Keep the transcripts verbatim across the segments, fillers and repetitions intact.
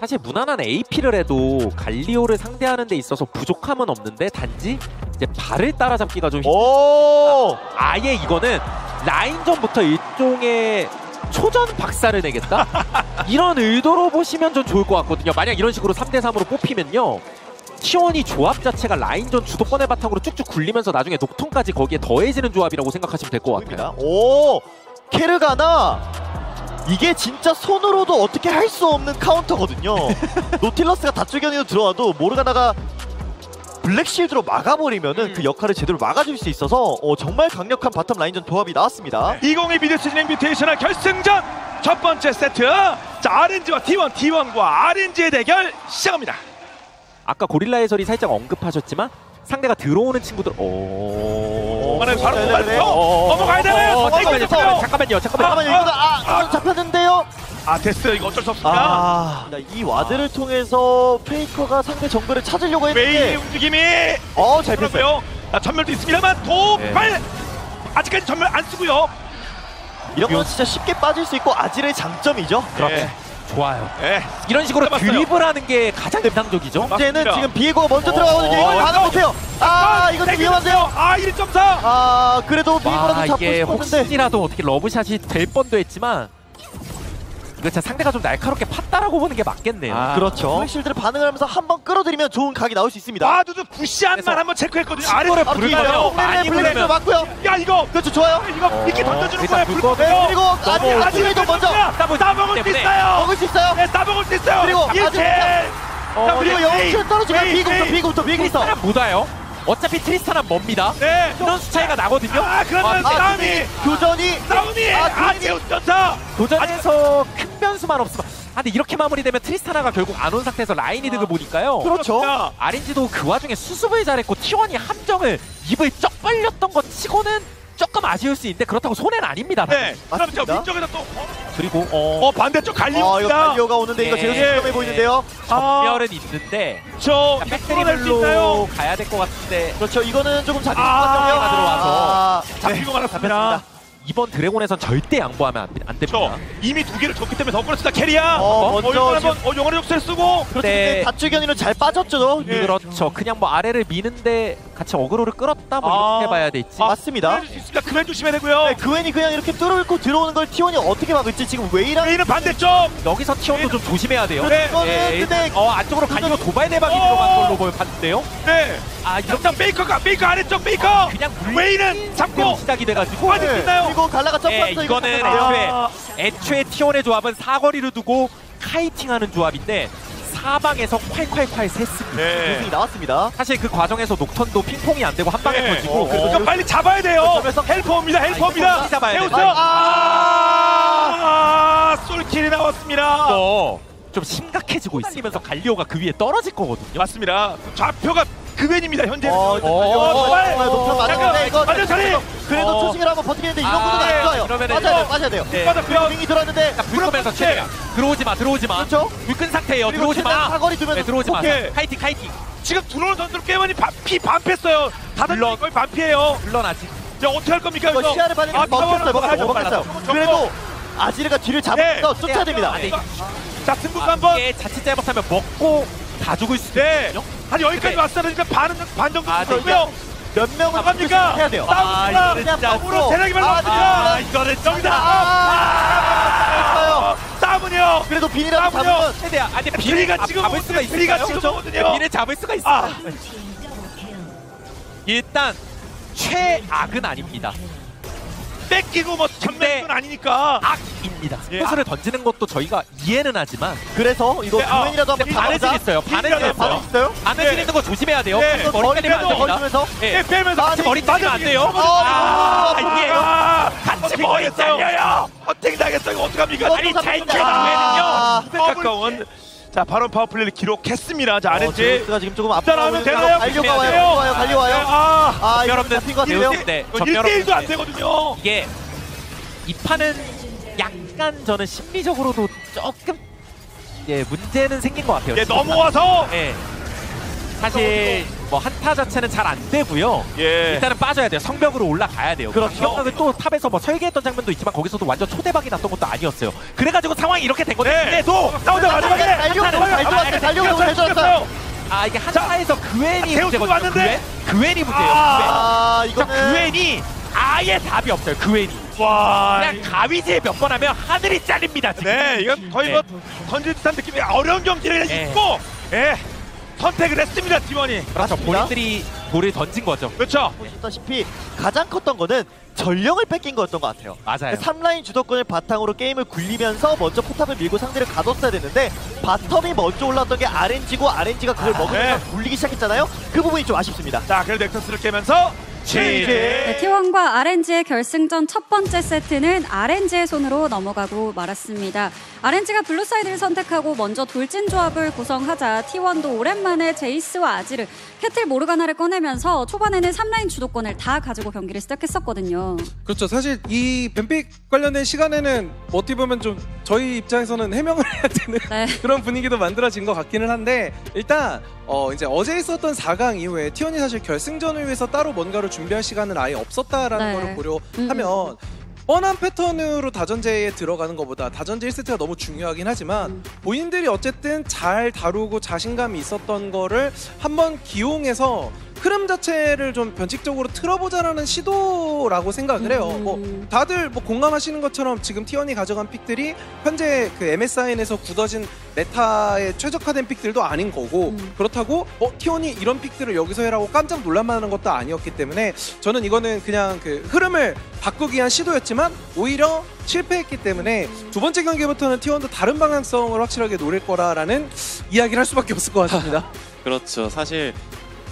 사실 무난한 에이피를 해도 갈리오를 상대하는 데 있어서 부족함은 없는데 단지 이제 발을 따라잡기가 좀 힘들다. 아예 이거는 라인전부터 일종의 초전 박살을 내겠다? 이런 의도로 보시면 좀 좋을 것 같거든요. 만약 이런 식으로 삼 대 삼으로 뽑히면요, 티원이 조합 자체가 라인전 주도권을 바탕으로 쭉쭉 굴리면서 나중에 녹턴까지 거기에 더해지는 조합이라고 생각하시면 될 것 같아요. 오! 케르가나! 이게 진짜 손으로도 어떻게 할 수 없는 카운터거든요. 노틸러스가 다쪽견이로 들어와도 모르가나가 블랙실드로 막아버리면은 음. 그 역할을 제대로 막아줄 수 있어서 어, 정말 강력한 바텀 라인전 조합이 나왔습니다. 네. 이십이 미드시즌 인비테이셔널 결승전 첫 번째 세트! 자, 알엔지와 티 원, 티 원과 알엔지의 대결 시작합니다. 아까 고릴라 해설이 살짝 언급하셨지만 상대가 들어오는 친구들... 오... 바로 뽑아주세요! 넘어가야 돼요! 잠깐만요, 잠깐만요! 잠깐만요, 이거 아! 잡혔는데요? 아, 됐어요. 이거 어쩔 수 없습니다. 이 와드를 통해서 페이커가 상대 정글을 찾으려고 했는데 웨이의 움직임이! 어, 잘 뺐어요. 전멸도 있습니다만 도발! 아직까지 전멸 안 쓰고요. 이런 건 진짜 쉽게 빠질 수 있고 아질의 장점이죠. 그렇죠. 좋아요. 네. 이런 식으로 드리블하는 게 가장 인상적이죠. 문제는 지금 비에고가 먼저 들어가거든요. 이걸 반응 못해요. 아, 이거 좀 위험한데요. 아, 일 점 사. 아, 그래도 비에고라도 잡고 싶었는데 혹시라도 어떻게 러브샷이 될 뻔도 했지만 이거 진짜 상대가 좀 날카롭게 팠다라고 보는 게 맞겠네요. 아, 그렇죠. 블랙실드를 반응을 하면서 한번 끌어들이면 좋은 각이 나올 수 있습니다. 아, 누드 구시한만 한번 체크했거든요. 아래를 부르네요. 많이 블랙실드 맞고요. 야, 이거 그렇죠, 좋아요. 이거 이렇게 던져주는 거예요. 불꽃 그리고 아직 아직도 먼저 따먹을 수 있어요. 먹을 수 있어요. 네, 따먹을 수 있어요. 그리고 아직 그리고 영웅실 떨어지면 비공터 비공터 비공터 묻어요. 어차피 트리스타는 멉니다. 네. 선수 차이가 나거든요. 아, 그러면 아, 싸움이! 교전이! 싸움이! 아, 재우쳤다! 도전에서 아, 큰 변수만 없어. 아, 근데 이렇게 마무리되면 트리스타나가 결국 안 온 상태에서 라인 이득을 보니까요. 그렇죠. 알엔지도 그 와중에 수습을 잘했고 티원이 함정을 입을 쩍 벌렸던 것 치고는 조금 아쉬울 수 있는데 그렇다고 손해는 아닙니다. 네. 맞습니다. 그럼 저 위쪽에서 또... 그리고 어... 어 반대쪽 갈리오입니다. 어, 갈리오가 오는데 이거 제일 위험해 네. 보이는데요. 전멸은 아. 있는데 저 백스리블로 가야 될 것 같은데 그렇죠. 이거는 조금 잡힐 것 같아요. 아 들어와서 잡히고 말아 잡혔습니다. 이번 드래곤에선 절대 양보하면 안, 안 됩니다. 저, 이미 두 개를 줬기 때문에 더 끌었습니다. 캐리야! 어, 어, 먼저 어, 한번 어, 영어를 욕설 쓰고! 그런데 다주견이는 잘 빠졌죠? 예. 그렇죠. 그냥 뭐 아래를 미는데 같이 어그로를 끌었다 뭐 아, 이렇게 봐야 될지. 아, 맞습니다. 그웬 조심해야 되고요. 네, 그웬이 그냥 이렇게 뚫고 들어오는 걸 티원이 어떻게 막을지 지금 웨이랑... 웨이는 반대쪽! 여기서 티원도 좀 조심해야 돼요. 네. 네. 근데 어, 안쪽으로 가니까 도발 대박이 어. 들어간 걸로 보여 봤는데요? 네! 아, 일단 페이커가! 페이커 아래쪽 페이커! 아, 그냥 웨이는 잡고! 시작이 돼가지고 아직 끝나요? 갈라가 점프하면서 네, 이거는 애초에, 아 애초에 티원의 조합은 사거리를 두고 카이팅하는 조합인데 사방에서 콸콸콸 셌습니다. 네. 나왔습니다. 사실 그 과정에서 녹턴도 핑퐁이 안 되고 한 방에 네. 터지고 어, 그러니까 빨리 잡아야 돼요. 헬퍼입니다. 헬퍼입니다. 아, 솔킬이 나왔습니다. 어, 좀 심각해지고 있으면서 갈리오가 그 위에 떨어질 거거든요. 맞습니다. 좌표가 그웬입니다. 현재. 어, 정말 녹턴 맞았는데 이거 그래도 어... 초승이라 한번 버티겠는데 이런 것도 안 좋아요. 빠져야 돼요. 빠져야 돼요. 네. 빠져요. 빙이 들어왔는데 불끄면서 최대야. 들어오지 마. 들어오지 마. 그렇죠? 불끈 상태예요. 들어오지 마. 사거리 두면서 네, 들어오지 마. 카이팅 카이팅. 지금 들어오는 선수들 꽤 많이 반피 반패했어요. 다들 거의 반피예요. 물론 아직. 야, 어떻게 할 겁니까? 이거 시야를 받으니까 먹혔어요. 먹혔어요. 먹혔어요. 그래도 아지르가 뒤를 잡아서 쫓아야 됩니다. 자, 승부가 한번. 예, 자칫 잘못하면 먹고 다 죽을 수도 있거든요. 한 여기까지 왔으니까 반 반 정도 들고요. 몇 명은 합니까? 해야 돼요. 아, 싸움으로 대략이 발라왔습니다. 아, 이거는 정답. 아, 싸움은요. 그래도 비니라도 잡으면 최대야. 아니, 비니가 지금 잡을 수가 있어요. 비니가 지금 오거든요. 비니를 잡을 수가 있어요. 일단 최악은 아닙니다. 뺏기고 뭐 전멸은 아니니까 악입니다. 포스를 던지는 것도 저희가 이해는 하지만 그래서 이거 반응이라도 한번 반응이 있어요. 반응이 있어요. 반응이 있는 거 조심해야 돼요. 머리 때리면 안 됩니다. 예, 빼면서 같이 머리 때리면 안 돼요. 아, 이게 같이 머리 때려요. 어떻게 당했어요? 이거 어떡합니까? 아니, 제이케이가 되면요. 가까운 자, 바로 파워플레이를 기록했습니다. 자, 아랫지 어, 지금 조금 앞다라면 되나요? 갈려가 와요, 와요, 갈려와요. 아, 아, 여러분들 핀 것 같아요. 네, 일 대 일도 안 되거든요. 이게 이 판은 약간 저는 심리적으로도 조금 예 문제는 생긴 것 같아요. 예, 넘어와서. 예. 사실 뭐 한타 자체는 잘 안 되고요. 예. 일단은 빠져야 돼요. 성벽으로 올라가야 돼요. 그렇죠. 또 탑에서 뭐 설계했던 장면도 있지만 거기서도 완전 초대박이 났던 것도 아니었어요. 그래가지고 상황이 이렇게 된 건데 네. 또 싸우자 마지막에 달려왔어요. 달려오고 해줬어요. 아 이게 한타에서 그웬이 문제거든요. 그웬이 문제예요. 아 이거는 그웬이 아예 답이 없어요. 그웬이. 와, 그냥 가위질 몇 번 하면 하늘이 잘립니다. 지금. 네, 이건 거의 뭐 네. 던질 듯한 느낌이 어려운 경기를 네. 잊고 예, 네. 선택을 했습니다. 팀원이. 그렇죠. 본인들이 볼을 던진 거죠. 그렇죠. 보시다시피 가장 컸던 거는 전령을 뺏긴 거였던 것 같아요. 맞아요. 삼 라인 주도권을 바탕으로 게임을 굴리면서 먼저 포탑을 밀고 상대를 가뒀어야 되는데 바텀이 먼저 올라왔던 게 알엔지고 알엔지가 그걸 아, 먹으면서 네. 굴리기 시작했잖아요. 그 부분이 좀 아쉽습니다. 자, 그래도 넥서스를 깨면서 네, 티원과 알엔지의 결승전 첫 번째 세트는 알엔지의 손으로 넘어가고 말았습니다. 알엔지가 블루사이드를 선택하고 먼저 돌진 조합을 구성하자 티원도 오랜만에 제이스와 아지르, 캐틀 모르가나를 꺼내면서 초반에는 삼 라인 주도권을 다 가지고 경기를 시작했었거든요. 그렇죠. 사실 이 뱀픽 관련된 시간에는 어떻게 보면 좀 저희 입장에서는 해명을 해야 되는 네. 그런 분위기도 만들어진 것 같기는 한데 일단 어 이제 어제 있었던 사 강 이후에 티원이 사실 결승전을 위해서 따로 뭔가를 준비할 시간은 아예 없었다라는 네. 걸 고려하면 음. 뻔한 패턴으로 다전제에 들어가는 것보다 다전제 일 세트가 너무 중요하긴 하지만 음. 본인들이 어쨌든 잘 다루고 자신감이 있었던 거를 한번 기용해서 흐름 자체를 좀 변칙적으로 틀어보자라는 시도라고 생각을 해요. 음. 뭐 다들 뭐 공감하시는 것처럼 지금 티원이 가져간 픽들이 현재 그 엠에스아이엔에서 굳어진 메타에 최적화된 픽들도 아닌 거고 음. 그렇다고 어, 티원이 이런 픽들을 여기서 해라고 깜짝 놀랄만한 것도 아니었기 때문에 저는 이거는 그냥 그 흐름을 바꾸기 위한 시도였지만 오히려 실패했기 때문에 두 번째 경기부터는 티원도 다른 방향성을 확실하게 노릴 거라는 이야기를 할 수밖에 없을 것 같습니다. 그렇죠. 사실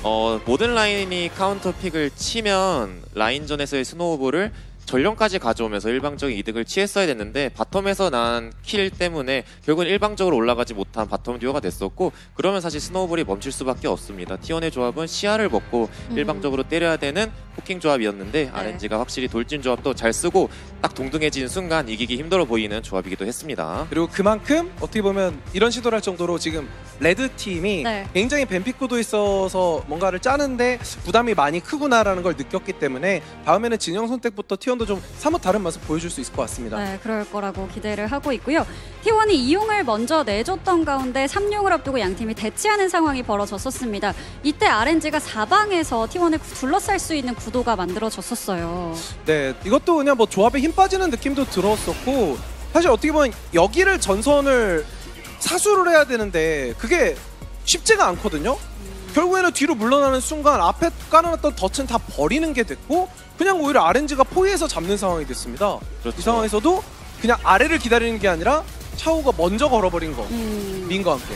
어, 모든 라인이 카운터픽을 치면 라인전에서의 스노우볼을 전령까지 가져오면서 일방적인 이득을 취했어야 됐는데 바텀에서 난 킬 때문에 결국은 일방적으로 올라가지 못한 바텀 듀오가 됐었고 그러면 사실 스노우볼이 멈출 수밖에 없습니다. 티원의 조합은 시야를 먹고 음. 일방적으로 때려야 되는 포킹 조합이었는데 네. 알엔지가 확실히 돌진 조합도 잘 쓰고 딱 동등해진 순간 이기기 힘들어 보이는 조합이기도 했습니다. 그리고 그만큼 어떻게 보면 이런 시도를 할 정도로 지금 레드팀이 네. 굉장히 뱀픽 구도에 있어서 뭔가를 짜는데 부담이 많이 크구나라는 걸 느꼈기 때문에 다음에는 진영 선택부터 티원 좀 사뭇 다른 모습 보여줄 수 있을 것 같습니다. 네, 그럴 거라고 기대를 하고 있고요. 티원이 이용을 먼저 내줬던 가운데 삼 용을 앞두고 양팀이 대치하는 상황이 벌어졌었습니다. 이때 알엔지가 사방에서 티원을 둘러쌀 수 있는 구도가 만들어졌었어요. 네, 이것도 그냥 뭐 조합에 힘 빠지는 느낌도 들었었고 사실 어떻게 보면 여기를 전선을 사수를 해야 되는데 그게 쉽지가 않거든요. 결국에는 뒤로 물러나는 순간 앞에 깔아놨던 덫은 다 버리는 게 됐고 그냥 오히려 알엔지가 포위해서 잡는 상황이 됐습니다. 그렇죠. 이 상황에서도 그냥 아래를 기다리는 게 아니라 샤오가 먼저 걸어버린 거 음. 민과 함께.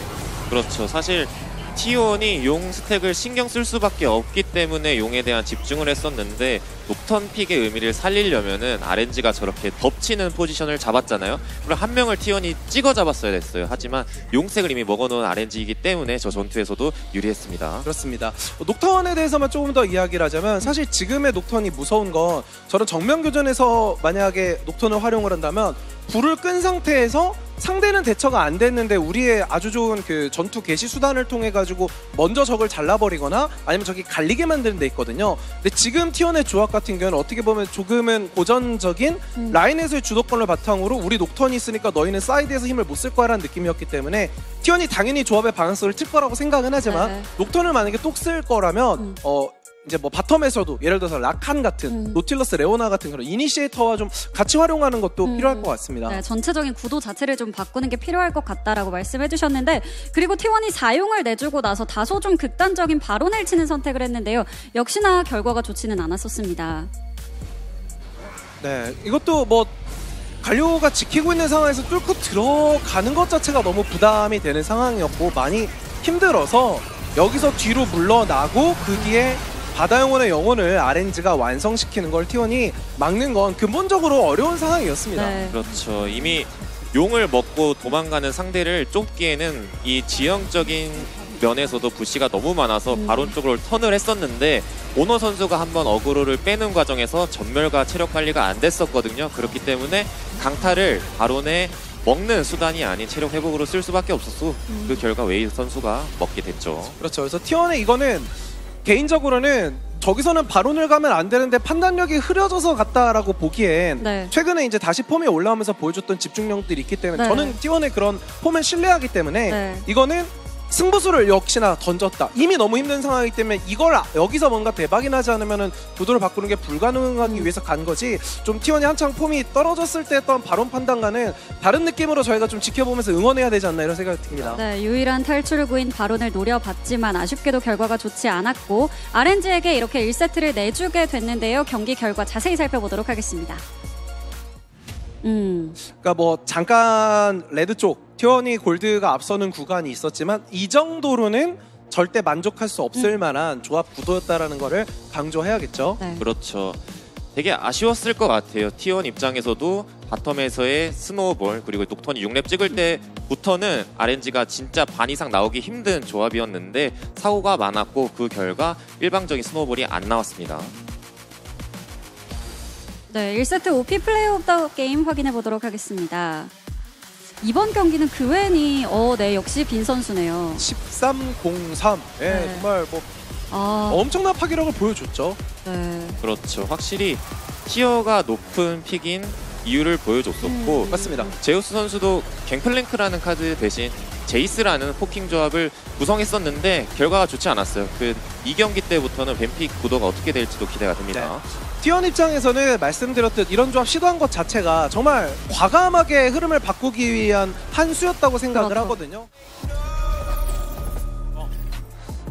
그렇죠. 사실 티원이 용 스택을 신경 쓸 수밖에 없기 때문에 용에 대한 집중을 했었는데 녹턴 픽의 의미를 살리려면은 알엔지가 저렇게 덮치는 포지션을 잡았잖아요. 그럼 한 명을 티원이 찍어 잡았어야 됐어요. 하지만 용색을 이미 먹어놓은 알엔지이기 때문에 저 전투에서도 유리했습니다. 그렇습니다. 녹턴에 대해서만 조금 더 이야기를 하자면 사실 지금의 녹턴이 무서운 건 저런 정면 교전에서 만약에 녹턴을 활용을 한다면 불을 끈 상태에서 상대는 대처가 안 됐는데 우리의 아주 좋은 그 전투 개시 수단을 통해 가지고 먼저 적을 잘라버리거나 아니면 적이 갈리게 만드는 데 있거든요. 근데 지금 티원의 조합 같은 경우는 어떻게 보면 조금은 고전적인 음. 라인에서의 주도권을 바탕으로 우리 녹턴이 있으니까 너희는 사이드에서 힘을 못 쓸 거야라는 느낌이었기 때문에 티원이 당연히 조합의 방향성을 틀 거라고 생각은 하지만 네. 녹턴을 만약에 똑 쓸 거라면 음. 어. 이제 뭐 바텀에서도 예를 들어서 락칸 같은 음. 노틸러스 레오나 같은 그런 이니시에이터와 좀 같이 활용하는 것도 음. 필요할 것 같습니다. 네, 전체적인 구도 자체를 좀 바꾸는 게 필요할 것 같다라고 말씀해 주셨는데 그리고 티원이 사 용을 내주고 나서 다소 좀 극단적인 바론을 치는 선택을 했는데요. 역시나 결과가 좋지는 않았었습니다. 네, 이것도 뭐 갈리오가 지키고 있는 상황에서 뚫고 들어가는 것 자체가 너무 부담이 되는 상황이었고 많이 힘들어서 여기서 뒤로 물러나고 그 뒤에 바다영혼의 영혼을 알엔지가 완성시키는 걸 티원이 막는 건 근본적으로 어려운 상황이었습니다. 네. 그렇죠. 이미 용을 먹고 도망가는 상대를 쫓기에는 이 지형적인 면에서도 부시가 너무 많아서 음. 바론 쪽으로 턴을 했었는데 오너 선수가 한번 어그로를 빼는 과정에서 전멸과 체력 관리가 안 됐었거든요. 그렇기 때문에 강타를 바론에 먹는 수단이 아닌 체력 회복으로 쓸 수밖에 없었고 음. 그 결과 웨이 선수가 먹게 됐죠. 그렇죠. 그래서 티원의 이거는 개인적으로는 저기서는 바론을 가면 안 되는데 판단력이 흐려져서 갔다라고 보기엔 네. 최근에 이제 다시 폼이 올라오면서 보여줬던 집중력들이 있기 때문에 네. 저는 티 원의 그런 폼을 신뢰하기 때문에 네. 이거는 승부수를 역시나 던졌다. 이미 너무 힘든 상황이기 때문에 이걸 여기서 뭔가 대박이 나지 않으면 구도를 바꾸는 게 불가능하기 위해서 간 거지 좀 티 원이 한창 폼이 떨어졌을 때 했던 발언 판단과는 다른 느낌으로 저희가 좀 지켜보면서 응원해야 되지 않나 이런 생각이 듭니다. 네, 유일한 탈출구인 발언을 노려봤지만 아쉽게도 결과가 좋지 않았고 알엔지에게 이렇게 일 세트를 내주게 됐는데요. 경기 결과 자세히 살펴보도록 하겠습니다. 음. 그러니까 뭐 잠깐 레드 쪽 티 원이 골드가 앞서는 구간이 있었지만 이 정도로는 절대 만족할 수 없을 음. 만한 조합 구도였다라는 거를 강조해야겠죠. 네. 그렇죠. 되게 아쉬웠을 것 같아요. 티 원 입장에서도 바텀에서의 스노우볼 그리고 녹턴이 육 렙 찍을 때부터는 알엔지가 진짜 반 이상 나오기 힘든 조합이었는데 사고가 많았고 그 결과 일방적인 스노우볼이 안 나왔습니다. 네, 일 세트 오피 플레이 오브 더 게임 확인해 보도록 하겠습니다. 이번 경기는 그웬이 어, 네, 역시 빈 선수네요. 십삼 공 삼. 네, 네. 정말 뭐 아... 엄청난 파괴력을 보여줬죠. 네. 그렇죠. 확실히 티어가 높은 픽인 이유를 보여줬었고 음... 맞습니다. 제우스 선수도 갱플랭크라는 카드 대신 제이스라는 포킹 조합을 구성했었는데 결과가 좋지 않았어요. 그 이 경기 때부터는 뱀픽 구도가 어떻게 될지도 기대가 됩니다. 네. 티 원 입장에서는 말씀드렸듯 이런 조합 시도한 것 자체가 정말 과감하게 흐름을 바꾸기 위한 한 수였다고 생각을 그렇죠. 하거든요.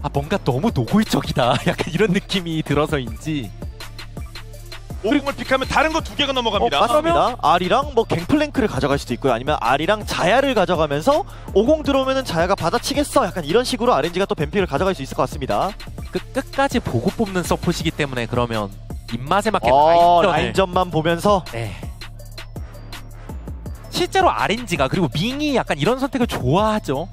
아 뭔가 너무 노골적이다. 약간 이런 느낌이 들어서인지. 오공을 픽하면 다른 거 두 개가 넘어갑니다. 어, 맞습니다. R이랑 뭐 갱플랭크를 가져갈 수도 있고요. 아니면 R이랑 자야를 가져가면서 오공 들어오면은 자야가 받아치겠어. 약간 이런 식으로 알엔지가 또 뱀픽을 가져갈 수 있을 것 같습니다. 그, 끝까지 보고 뽑는 서폿이기 때문에 그러면 입맛에 맞게 어, 라인전을. 라인전만 보면서 네. 실제로 알엔지가 그리고 밍이 약간 이런 선택을 좋아하죠.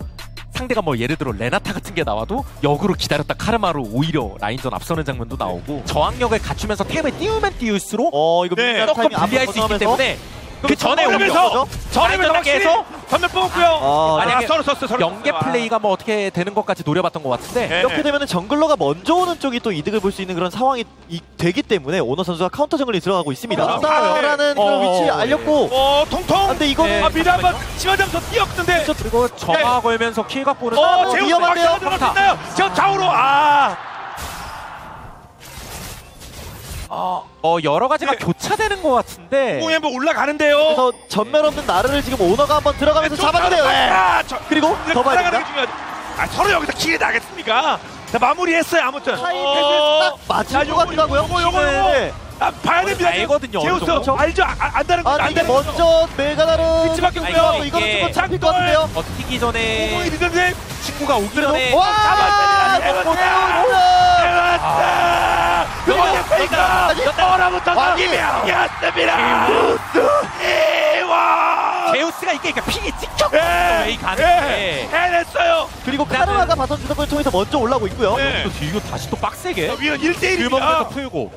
상대가 뭐 예를 들어 레나타 같은 게 나와도 역으로 기다렸다 카르마로 오히려 라인전 앞서는 장면도 나오고 저항력을 갖추면서 탭을 띄우면 띄울수록 어, 이거 네. 조금 불리할 수 있기 때문에 그 전에 오면서 전에면서 해서 전면 뽑았고요. 아, 만약에 아, 연계 플레이가 뭐 어떻게 되는 것까지 노려봤던 것 같은데 네. 이렇게 되면은 정글러가 먼저 오는 쪽이 또 이득을 볼 수 있는 그런 상황이 이, 되기 때문에 오너 선수가 카운터 정글이 들어가고 있습니다. 라는 그런 위치를 알렸고 어, 통통. 근데 이거 네. 아, 미드 한번 치마점서 뛰었는데 그리고 점화 걸면서 킬가 보는 어, 제우 위험한데요. 저 좌우로 아. 어, 어 여러 가지가 네. 교차되는 것 같은데 공에 한번 올라가는데요. 그래서 전면 없는 나르를 지금 오너가 한번 들어가면서 네, 잡았는데요. 아, 저, 그리고 더 봐야 된다. 아, 서로 여기서 기회 나겠습니까? 자 마무리했어요. 아무튼 어... 딱 맞은 것 같더라고요. 요거 요거 요거 아, 봐야 됩니다. 알거든요. 제우스 그렇죠? 알죠? 아, 안다는 거 안다는 거 먼저 메가나로 뒤집었고요. 이거는 조금 잡힐 것 같은데요. 버티기 전에 공이 늦는데 친구가 오기 전에 잡았어요. 페이커가 떠나붙어서 이겼습니다. 제우스! 제우스가 이게 그러니까 픽이 찍혔거든요. 웨이 가는데 해냈어요. 그리고 카르마가 바텀 주는 걸 통해서 먼저 올라오고 있고요. 또 뒤로 다시 또 빡세게 위로 일 대 일입니다. 풀고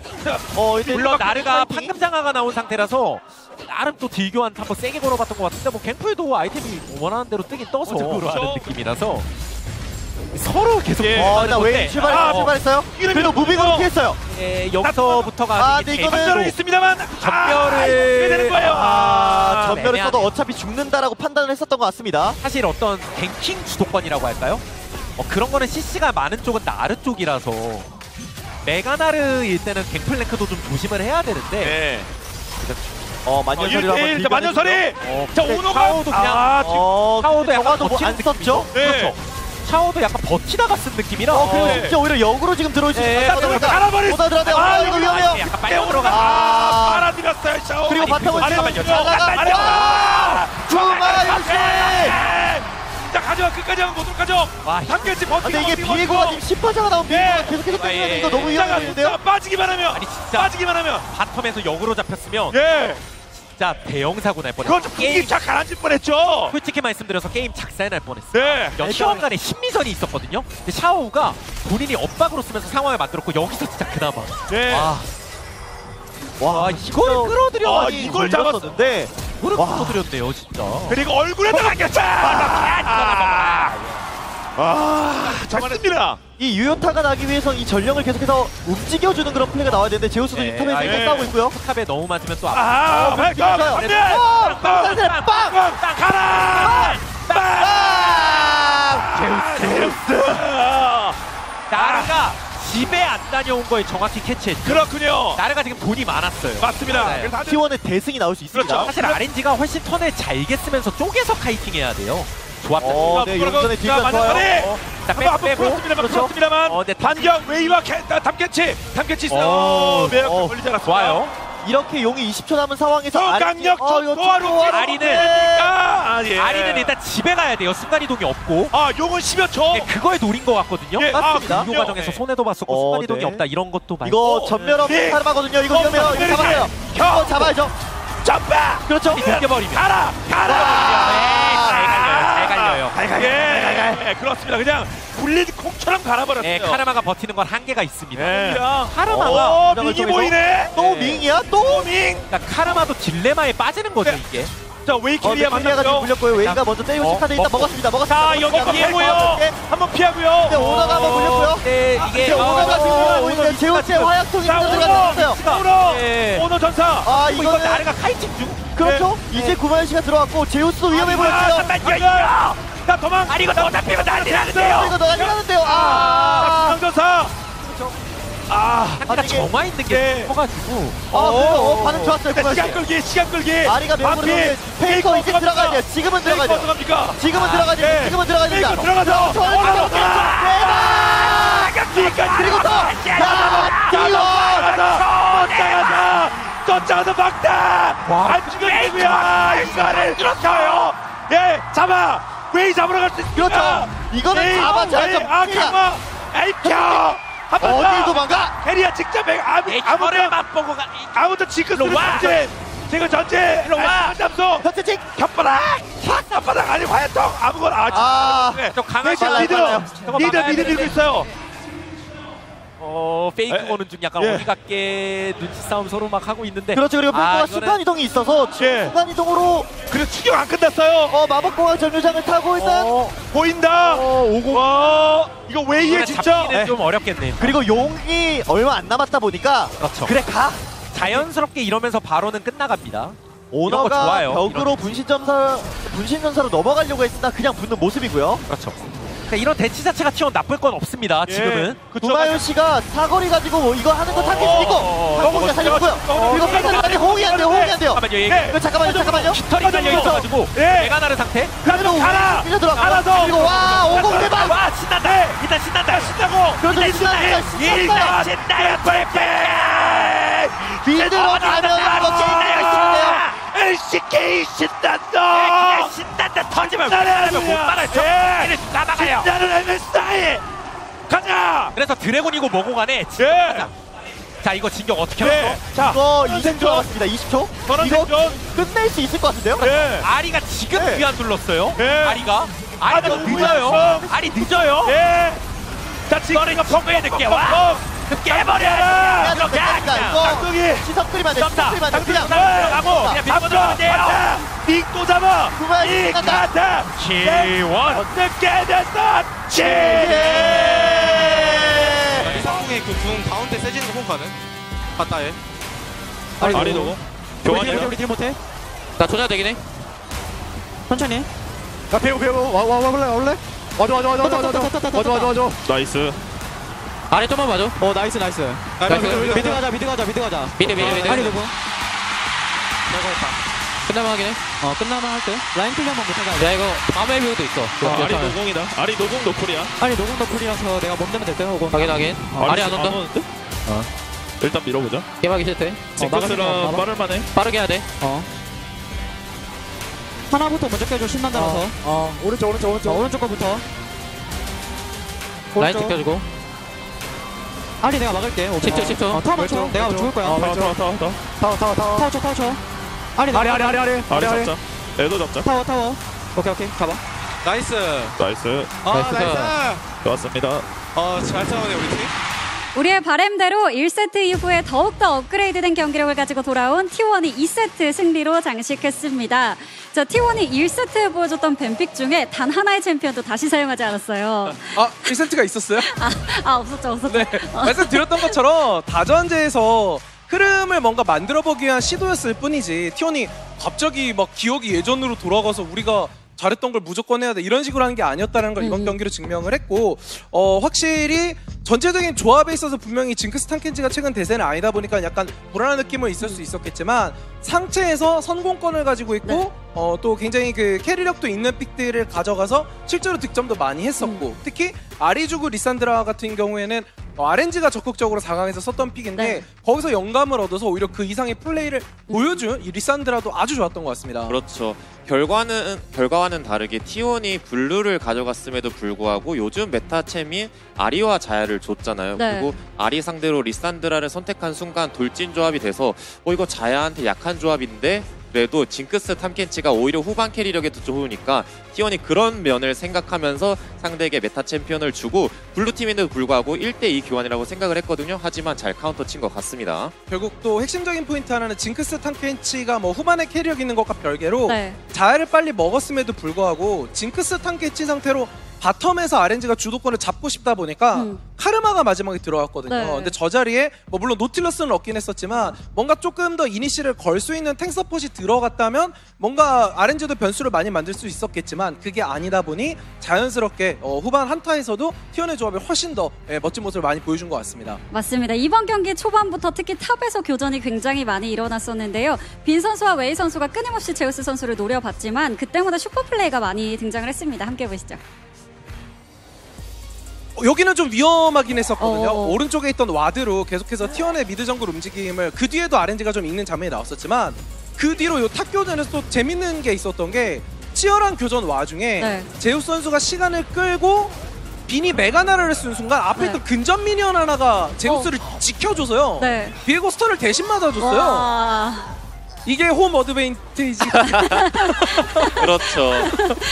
어, 이제 물론 나르가 판금장화가 나온 상태라서 나름 또 딜교환 한번 세게 걸어봤던 것 같은데 뭐 갱플도 아이템이 원하는 대로 뜨긴 떠서 그러는 느낌이라서 서로 계속 예. 어, 일단 웨이 출발, 아, 출발했어요. 그리고 무빙으로 피했어요. 예, 여기서부터가 아, 이거는 있습니다만 전멸을 아, 아, 아, 전멸을 써도 어차피 죽는다라고 판단을 했었던 것 같습니다. 사실 어떤 갱킹 주도권이라고 할까요? 어, 그런 거는 씨씨가 많은 쪽은 나르 쪽이라서 메가나르일 때는 갱플랭크도 좀 조심을 해야 되는데. 네. 어, 만년설이라고 하면 자, 만년설이! 어, 자, 오노가! 샤오도 그냥 아, 어, 샤오도 약간 버티는 느낌이죠? 그렇죠. 샤오도 약간 버티다가 쓴 느낌이라 어, 그리고 진짜 오히려 역으로 지금 들어올 수 있어요. 깔아버릴 수 있어요. 아, 이거 위험해요. 약간 빨리 들어가. 아, 빨아들였어요, 샤오. 그리고 바텀을 지금 들어가가. 아, 구마유시! 자, 가져와. 끝까지 하면 못 가져. 삼 개치 버티고. 근데 이게 비에고가 지금 십 퍼센트가 나온 비에고가 계속해서 때리는 이거 너무 위험한데요? 빠지기만 하면. 아니, 진짜. 빠지기만 하면. 바텀에서 역으로 잡혔으면. 예. 진짜 대형사고 날 뻔했어요. 그건 게임 잘 가라앉을 뻔했죠. 솔직히 말씀드려서 게임 작살 날 뻔했어요. 네. 티 원 간에 심리전이 있었거든요. 근데 샤오우가 본인이 엇박으로 쓰면서 상황을 만들었고 여기서 진짜 그나마 네. 와, 와, 와 이걸 끌어들여가지고 이걸 잡았는데 무릎 끌어들였네요 진짜. 그리고 얼굴에다가 꼈죠. 아, 아, 아, 아, 잘했습니다. 이 유효타가 나기 위해서 이 전령을 계속해서 움직여주는 그런 플레이가 나와야 되는데 제우스도 네, 탑에서 계속 싸우고 있고요. 탑에 너무 맞으면 또 아파. 아, 아, 안돼! 빵! 빵! 가라! 빵! 제우스! 나라가 집에 안 다녀온 거에 정확히 캐치했죠. 그렇군요. 나라가 지금 돈이 많았어요. 맞습니다. 맞아요. 티원의 대승이 나올 수 있습니다. 그렇죠. 사실 알엔지가 훨씬 턴에 잘게 쓰면서 쪼개서 카이팅해야 돼요. 좋았다. 어, 네, 용전의 딜가 좋아요. 자, 빼고 풀었습니다만, 풀었습니다만. 어, 네, 반격 웨이와 탐캐치, 탐캐치 있어요. 매력 걸리지 않았어요. 좋아요. 이렇게 용이 이십 초 남은 상황에서 아리는 아리는 일단 집에 가야 돼요. 순간이동이 없고. 아, 용은 십여 초. 네, 그거에 노린 것 같거든요. 예, 맞습니다. 이 아, 과정에서 네. 손해도 봤었고 어, 순간이동이 네. 없다. 이런 것도 많이. 이거 전멸 없이 사람하거든요. 이거 위험해요. 잡아요. 겨 잡아야죠. 잡아. 그렇죠. 이겨버리면. 가라, 가라. 갈갈. 예, 예, 그렇습니다. 그냥 굴린 콩처럼 갈아버렸어요. 예, 카르마가 버티는 건 한계가 있습니다. 예. 카르마가 오, 밍이 보이네. 또 밍이야? 또 밍. 그러니까 카르마도 딜레마에 빠지는 거죠, 네. 이게. 자, 웨이키리아 만나서 좀 물렸고요. 웨이가 먼저 때리고 시카드 일단 먹었습니다. 먹었습니다. 자, 여기 피해고요. 한번 피하고요. 네, 오너가 한번 물렸고요. 네, 이게 오너가 지금 오늘 제우스의 화약통이 들어갔어요. 오너, 오너 전사. 아, 이거 나르가 카이팅 중. 그렇죠. 이제 구마유시가 들어왔고 제우스도 위험해 보였어요. 나 도망! 아니 이거 너 잡히면 난리 나는데요! 이거 너 난리 나는데요! 아! 상전사! 아! 한가 정화 있는 게 커가지고 아 그래요? 반응 좋았어요. 시간 끌기! 시간 끌기! 아리가 메모를 페이커 이제 들어가야 돼요. 지금은 들어가야 돼요. 지금은 들어가야 돼요. 지금은 들어가야 돼요. 페이커 들어가서! 대박! 그리고서! 야! 뛰어! 쫓아가서 막다! 안 죽여주고요! 이거를 쫓아요! 예! 잡아! 웨이 잡으러 갈 수 있습니다. 그렇죠. 이거는 잡아줘야죠. 아, 강마. 에이켜. 어딜 도망가. 캐리아 직접 아무, 아무도 맛보고 가. 아무도 지금으로 와. 지금 전체. 일로 와. 잡소. 전체직. 혓바닥. 혓바닥 아니 화염통. 아무거나. 아, 저 강한 미드. 미드 미드 밀고 있어요. 어, 페이크 오는 중 약간 어디 갔게 눈치 싸움 서로 막 하고 있는데. 그렇죠. 그리고 페이커가 순간 이동이 있어서 순간 이동으로. 그래 추격 안 끝났어요. 어, 마법공학 전류장을 타고 일단 어, 보인다. 어, 오고. 어, 이거 웨이에 진짜 잡기는 좀 어렵겠네. 그리고 용이 얼마 안 남았다 보니까. 그렇죠. 그래 가. 자연스럽게 이러면서 바로는 끝나갑니다. 오너가 벽으로 분신전사 분신전사로 넘어가려고 했으나 그냥 붙는 모습이고요. 그렇죠. 그러니까 이런 대치 자체가 티원 나쁠 건 없습니다. 지금은 예, 구마요시가 사거리 가지고 뭐 이거 하는 거 다 계시고 사거리가 살려고요. 그리고 패널까지 호응이 안 돼요. 호응이 안 돼요. 잠깐만요. 잠깐만요. 잠깐만요. 깃털이 달려있어가지고 내가 나는 상태. 그래도 가라. 가라서 그리고 와 오공 대박. 와 신난다. 일단 신난다. 신나고. 그렇죠. 신나요. 신나요. 신나요. 빌드로 가면 뭐 게임을 신나요. 엘씨케이 신난다. 신난다. 터지 말고 나는 못 막아줘. 나가요. 신나는 엠에스아이 가자. 그래서 드래곤이고 뭐고 간에 예. 자 이거 진격 어떻게 하죠? 네. 자 이거 이십 초 남았습니다. 이십 초. 이거 생존. 끝낼 수 있을 것 같은데요? 예. 아리가 지금 예. 귀 안 둘렀어요. 예. 아리가 아리가 늦어요. 늦어요. 아리 늦어요. 예. 자 지금 이거 펑크에 늦게 와. 깨버려라! 이거 시선 끌이면 돼, 시선 끌이면 돼. 그냥 가고 그냥 밀어버리면 돼요. 닉도 잡아! 닉하다! 티원! 어떻게 됐어! 티원! 상황에 그 중 가운데 세지는 거 홈가는? 갔다해 아리도 교환이야? 우리 딜 못해? 나 전화 되긴 해. 천천히 나 배우 배우 와 와 올래 올래? 와줘 와줘 와줘 와줘 와줘 와줘 나이스 아래 좀만 봐줘. 어 나이스 나이스. 나이스. 나이스. 미드 가자 미드 가자 미드 가자. 미드 미드 미드. 아리 누구? 내가 했다. 끝나면 하긴 해. 어 끝나면 할 때. 라인 클리 한번 못하자. 야 이거 밤의 뷰도 있어. 어, 아리 노공이다. 아리 노공 노플이야. 아리 노공 노플이라서 내가 몸 대면 될 때요. 확인 확인. 아리 안 온다. 어. 일단 밀어보자. 개막이 실패. 징크스랑 빠를만해. 빠르게 해야 돼. 어. 하나부터 먼저 깨줘 신난다라서. 어. 어. 오른쪽 오른쪽 오른쪽. 어, 오른쪽 거부터. 라인 지켜주고. 아리 내가 막을게. 십 초 십 초. 타워 맞춰. 내가 죽을 거야. 타워 타워 타워 타워 타워 타워 타워 타워 타워 아리 아리 아리 아리 아리 잡자. 에도 잡자. 타워 타워. 오케이 오케이 가봐. 나이스. 나이스. 아 나이스. 좋았습니다. 어 잘 싸우네 우리 팀. 우리의 바램대로 일 세트 이후에 더욱더 업그레이드된 경기력을 가지고 돌아온 티원이 이 세트 승리로 장식했습니다. 자, 티 원이 일 세트에 보여줬던 뱀픽 중에 단 하나의 챔피언도 다시 사용하지 않았어요. 아, 일 세트가 있었어요? 아, 아 없었죠, 없었죠. 네, 말씀드렸던 것처럼 다전제에서 흐름을 뭔가 만들어보기 위한 시도였을 뿐이지 티 원이 갑자기 막 기억이 예전으로 돌아가서 우리가 잘했던 걸 무조건 해야 돼 이런 식으로 하는 게 아니었다는 걸 음. 이번 경기로 증명을 했고 어, 확실히 전체적인 조합에 있어서 분명히 징크스 탐켄치가 최근 대세는 아니다 보니까 약간 불안한 느낌은 있을 수 있었겠지만 상체에서 선공권을 가지고 있고 네. 어, 또 굉장히 그 캐리력도 있는 픽들을 가져가서 실제로 득점도 많이 했었고 음. 특히 아리주구 리산드라 같은 경우에는 알엔지가 적극적으로 사 강에서 썼던 픽인데 네. 거기서 영감을 얻어서 오히려 그 이상의 플레이를 보여준 이 리산드라도 아주 좋았던 것 같습니다. 그렇죠. 결과는, 결과와는 다르게 티 원이 블루를 가져갔음에도 불구하고 요즘 메타챔이 아리와 자야를 줬잖아요. 네. 그리고 아리 상대로 리산드라를 선택한 순간 돌진 조합이 돼서 어 이거 자야한테 약한 조합인데 그래도 징크스 탐켄치가 오히려 후반 캐리력에 더 좋으니까 티 원이 그런 면을 생각하면서 상대에게 메타 챔피언을 주고 블루팀인데도 불구하고 일 대 이 교환이라고 생각을 했거든요. 하지만 잘 카운터 친 것 같습니다. 결국 또 핵심적인 포인트 하나는 징크스 탐켄치가 뭐 후반에 캐리력 있는 것과 별개로 네. 자해를 빨리 먹었음에도 불구하고 징크스 탐켄치 상태로 바텀에서 알엔지가 주도권을 잡고 싶다 보니까 음. 카르마가 마지막에 들어왔거든요. 네. 근데 저 자리에 뭐 물론 노틸러스는 얻긴 했었지만 뭔가 조금 더 이니시를 걸 수 있는 탱 서폿이 들어갔다면 뭔가 알엔지도 변수를 많이 만들 수 있었겠지만 그게 아니다 보니 자연스럽게 어, 후반 한타에서도 티 원의 조합이 훨씬 더 예, 멋진 모습을 많이 보여준 것 같습니다. 맞습니다. 이번 경기 초반부터 특히 탑에서 교전이 굉장히 많이 일어났었는데요. 빈 선수와 웨이 선수가 끊임없이 제우스 선수를 노려봤지만 그때마다 슈퍼플레이가 많이 등장을 했습니다. 함께 보시죠. 여기는 좀 위험하긴 했었거든요. 어... 오른쪽에 있던 와드로 계속해서 티 원의 미드 정글 움직임을 그 뒤에도 알엔지가 좀 읽는 장면이 나왔었지만 그 뒤로 요 탑 교전에서 또 재밌는 게 있었던 게 치열한 교전 와중에 네. 제우스 선수가 시간을 끌고 빈이 메가나를 쓴 순간 앞에 있던 네. 근접 미니언 하나가 제우스를 어... 지켜줘서요. 네. 비에고 스턴을 대신 맞아줬어요. 와... 이게 홈 어드밴티지. 그렇죠.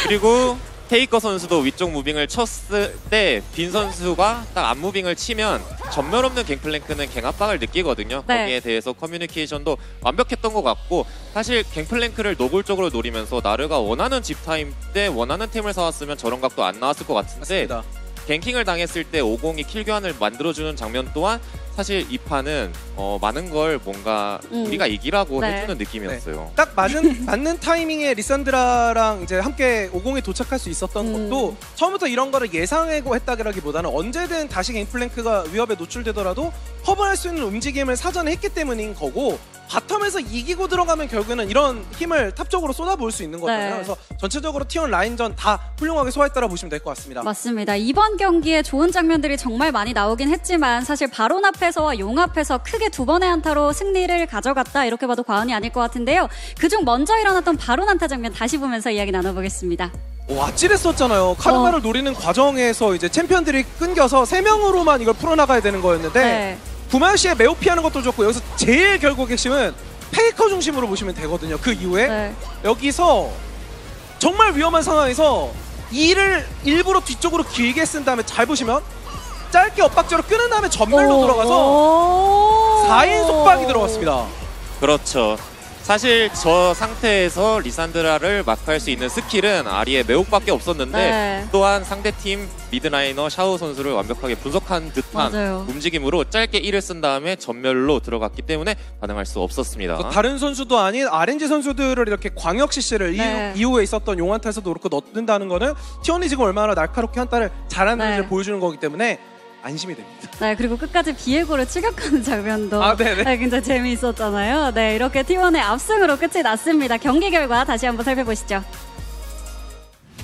그리고 테이커 선수도 위쪽 무빙을 쳤을 때 빈 선수가 딱 앞무빙을 치면 전멸 없는 갱플랭크는 갱압박을 느끼거든요. 네. 거기에 대해서 커뮤니케이션도 완벽했던 것 같고 사실 갱플랭크를 노골적으로 노리면서 나르가 원하는 집타임 때 원하는 템을 사왔으면 저런 각도 안 나왔을 것 같은데 맞습니다. 갱킹을 당했을 때 오공이 킬 교환을 만들어주는 장면 또한 사실 이 판은 어, 많은 걸 뭔가 음. 우리가 이기라고 네. 해주는 느낌이었어요. 네. 딱 맞는, 맞는 타이밍에 리산드라랑 이제 함께 오공에 도착할 수 있었던 음. 것도 처음부터 이런 거를 예상하고 했다기보다는 언제든 다시 갱플랭크가 위협에 노출되더라도 커버할 수 있는 움직임을 사전에 했기 때문인 거고 바텀에서 이기고 들어가면 결국에는 이런 힘을 탑 쪽으로 쏟아부을 수 있는 거잖아요. 네. 그래서 전체적으로 티 원 라인전 다 훌륭하게 소화했다라고 보시면 될 것 같습니다. 맞습니다. 이번 경기에 좋은 장면들이 정말 많이 나오긴 했지만 사실 바론 앞에서와 용 앞에서 크게 두 번의 한타로 승리를 가져갔다 이렇게 봐도 과언이 아닐 것 같은데요. 그중 먼저 일어났던 바론 한타 장면 다시 보면서 이야기 나눠보겠습니다. 오, 아찔했었잖아요. 카르마를 어. 노리는 과정에서 이제 챔피언들이 끊겨서 세 명으로만 이걸 풀어나가야 되는 거였는데 네. 구마요시의 매우 피하는 것도 좋고 여기서 제일 결국 핵심은 페이커 중심으로 보시면 되거든요. 그 이후에 네. 여기서 정말 위험한 상황에서 이를 일부러 뒤쪽으로 길게 쓴 다음에 잘 보시면 짧게 엇박자로 끄는 다음에 전멸로 들어가서 사 인 속박이 들어갔습니다. 그렇죠. 사실 저 상태에서 리산드라를 마크할 수 있는 스킬은 아리의 매혹밖에 없었는데 네. 또한 상대팀 미드라이너 샤오 선수를 완벽하게 분석한 듯한 맞아요. 움직임으로 짧게 일을 쓴 다음에 전멸로 들어갔기 때문에 반응할 수 없었습니다. 다른 선수도 아닌 알엔지 선수들을 이렇게 광역 씨씨를 네. 이후에 있었던 용한타에서도 그렇고 넣는다는 거는 티 원이 지금 얼마나 날카롭게 한타를 잘하는지를 네. 보여주는 거기 때문에 안심이 됩니다. 네, 그리고 끝까지 비에고를 추격하는 장면도 아, 네, 굉장히 재미있었잖아요. 네, 이렇게 티 원의 압승으로 끝이 났습니다. 경기 결과 다시 한번 살펴보시죠.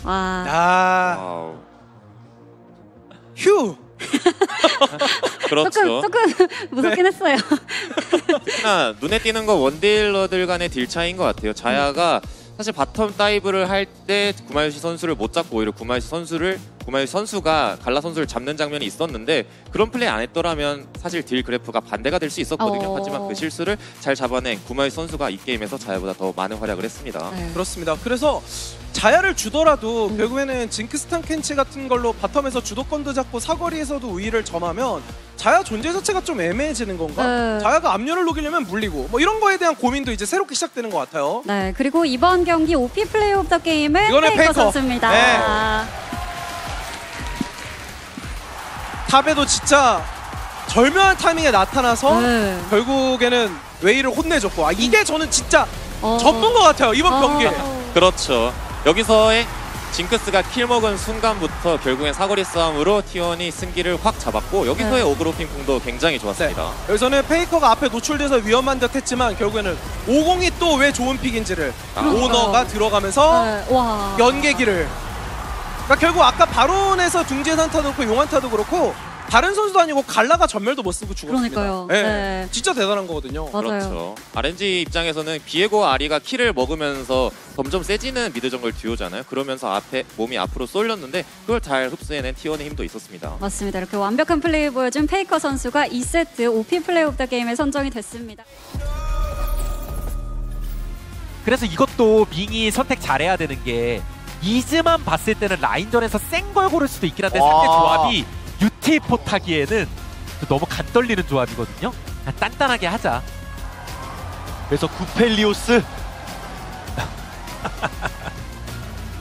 와. 아. 와우. 휴. 그렇죠. 조금, 조금 무섭긴 네. 했어요. 특히나 눈에 띄는 건 원딜러들 간의 딜 차이인 것 같아요. 자야가 사실 바텀 다이브를 할 때 구마요시 선수를 못 잡고 오히려 구마요시 선수를 구마요시 선수가 갈라 선수를 잡는 장면이 있었는데 그런 플레이 안 했더라면 사실 딜 그래프가 반대가 될 수 있었거든요. 어... 하지만 그 실수를 잘 잡아낸 구마요시 선수가 이 게임에서 자야보다 더 많은 활약을 했습니다. 네. 그렇습니다. 그래서 자야를 주더라도 음. 결국에는 징크스 탐켄치 같은 걸로 바텀에서 주도권도 잡고 사거리에서도 우위를 점하면 자야 존재 자체가 좀 애매해지는 건가? 네. 자야가 압류를 녹이려면 물리고 뭐 이런 거에 대한 고민도 이제 새롭게 시작되는 것 같아요. 네, 그리고 이번 경기 오피 플레이 오브 더 게임은 페이커, 페이커 선수입니다. 네. 탑에도 진짜 절묘한 타이밍에 나타나서 네. 결국에는 웨이를 혼내줬고 아, 이게 저는 진짜 어... 접은 것 같아요, 이번 어... 경기에. 그렇죠. 여기서의 징크스가 킬 먹은 순간부터 결국엔 사거리 싸움으로 티원이 승기를 확 잡았고 여기서의 네. 어그로 핑퐁도 굉장히 좋았습니다. 네. 여기서는 페이커가 앞에 노출돼서 위험한 듯 했지만 결국에는 오공이 또 왜 좋은 픽인지를 아. 오너가 들어가면서 네. 와. 연계기를 그러니까 결국 아까 바론에서 둥지에 산타도 그렇고 용한타도 그렇고 다른 선수도 아니고 갈라가 전멸도 못 쓰고 죽었습니다. 그러니까요. 네. 네. 진짜 대단한 거거든요. 맞아요. 그렇죠. 알엔지 입장에서는 비에고 아리가 키를 먹으면서 점점 세지는 미드 정글 듀오잖아요. 그러면서 앞에 몸이 앞으로 쏠렸는데 그걸 잘 흡수해낸 티원의 힘도 있었습니다. 맞습니다. 이렇게 완벽한 플레이 보여준 페이커 선수가 이 세트 오피 플레이 오브 더 게임에 선정이 됐습니다. 그래서 이것도 밍이 선택 잘해야 되는 게 이즈만 봤을 때는 라인전에서 센 걸 고를 수도 있긴 한데 상대 조합이 유티포 타기에는 너무 간 떨리는 조합이거든요. 그냥 단단하게 하자. 그래서 구펠리오스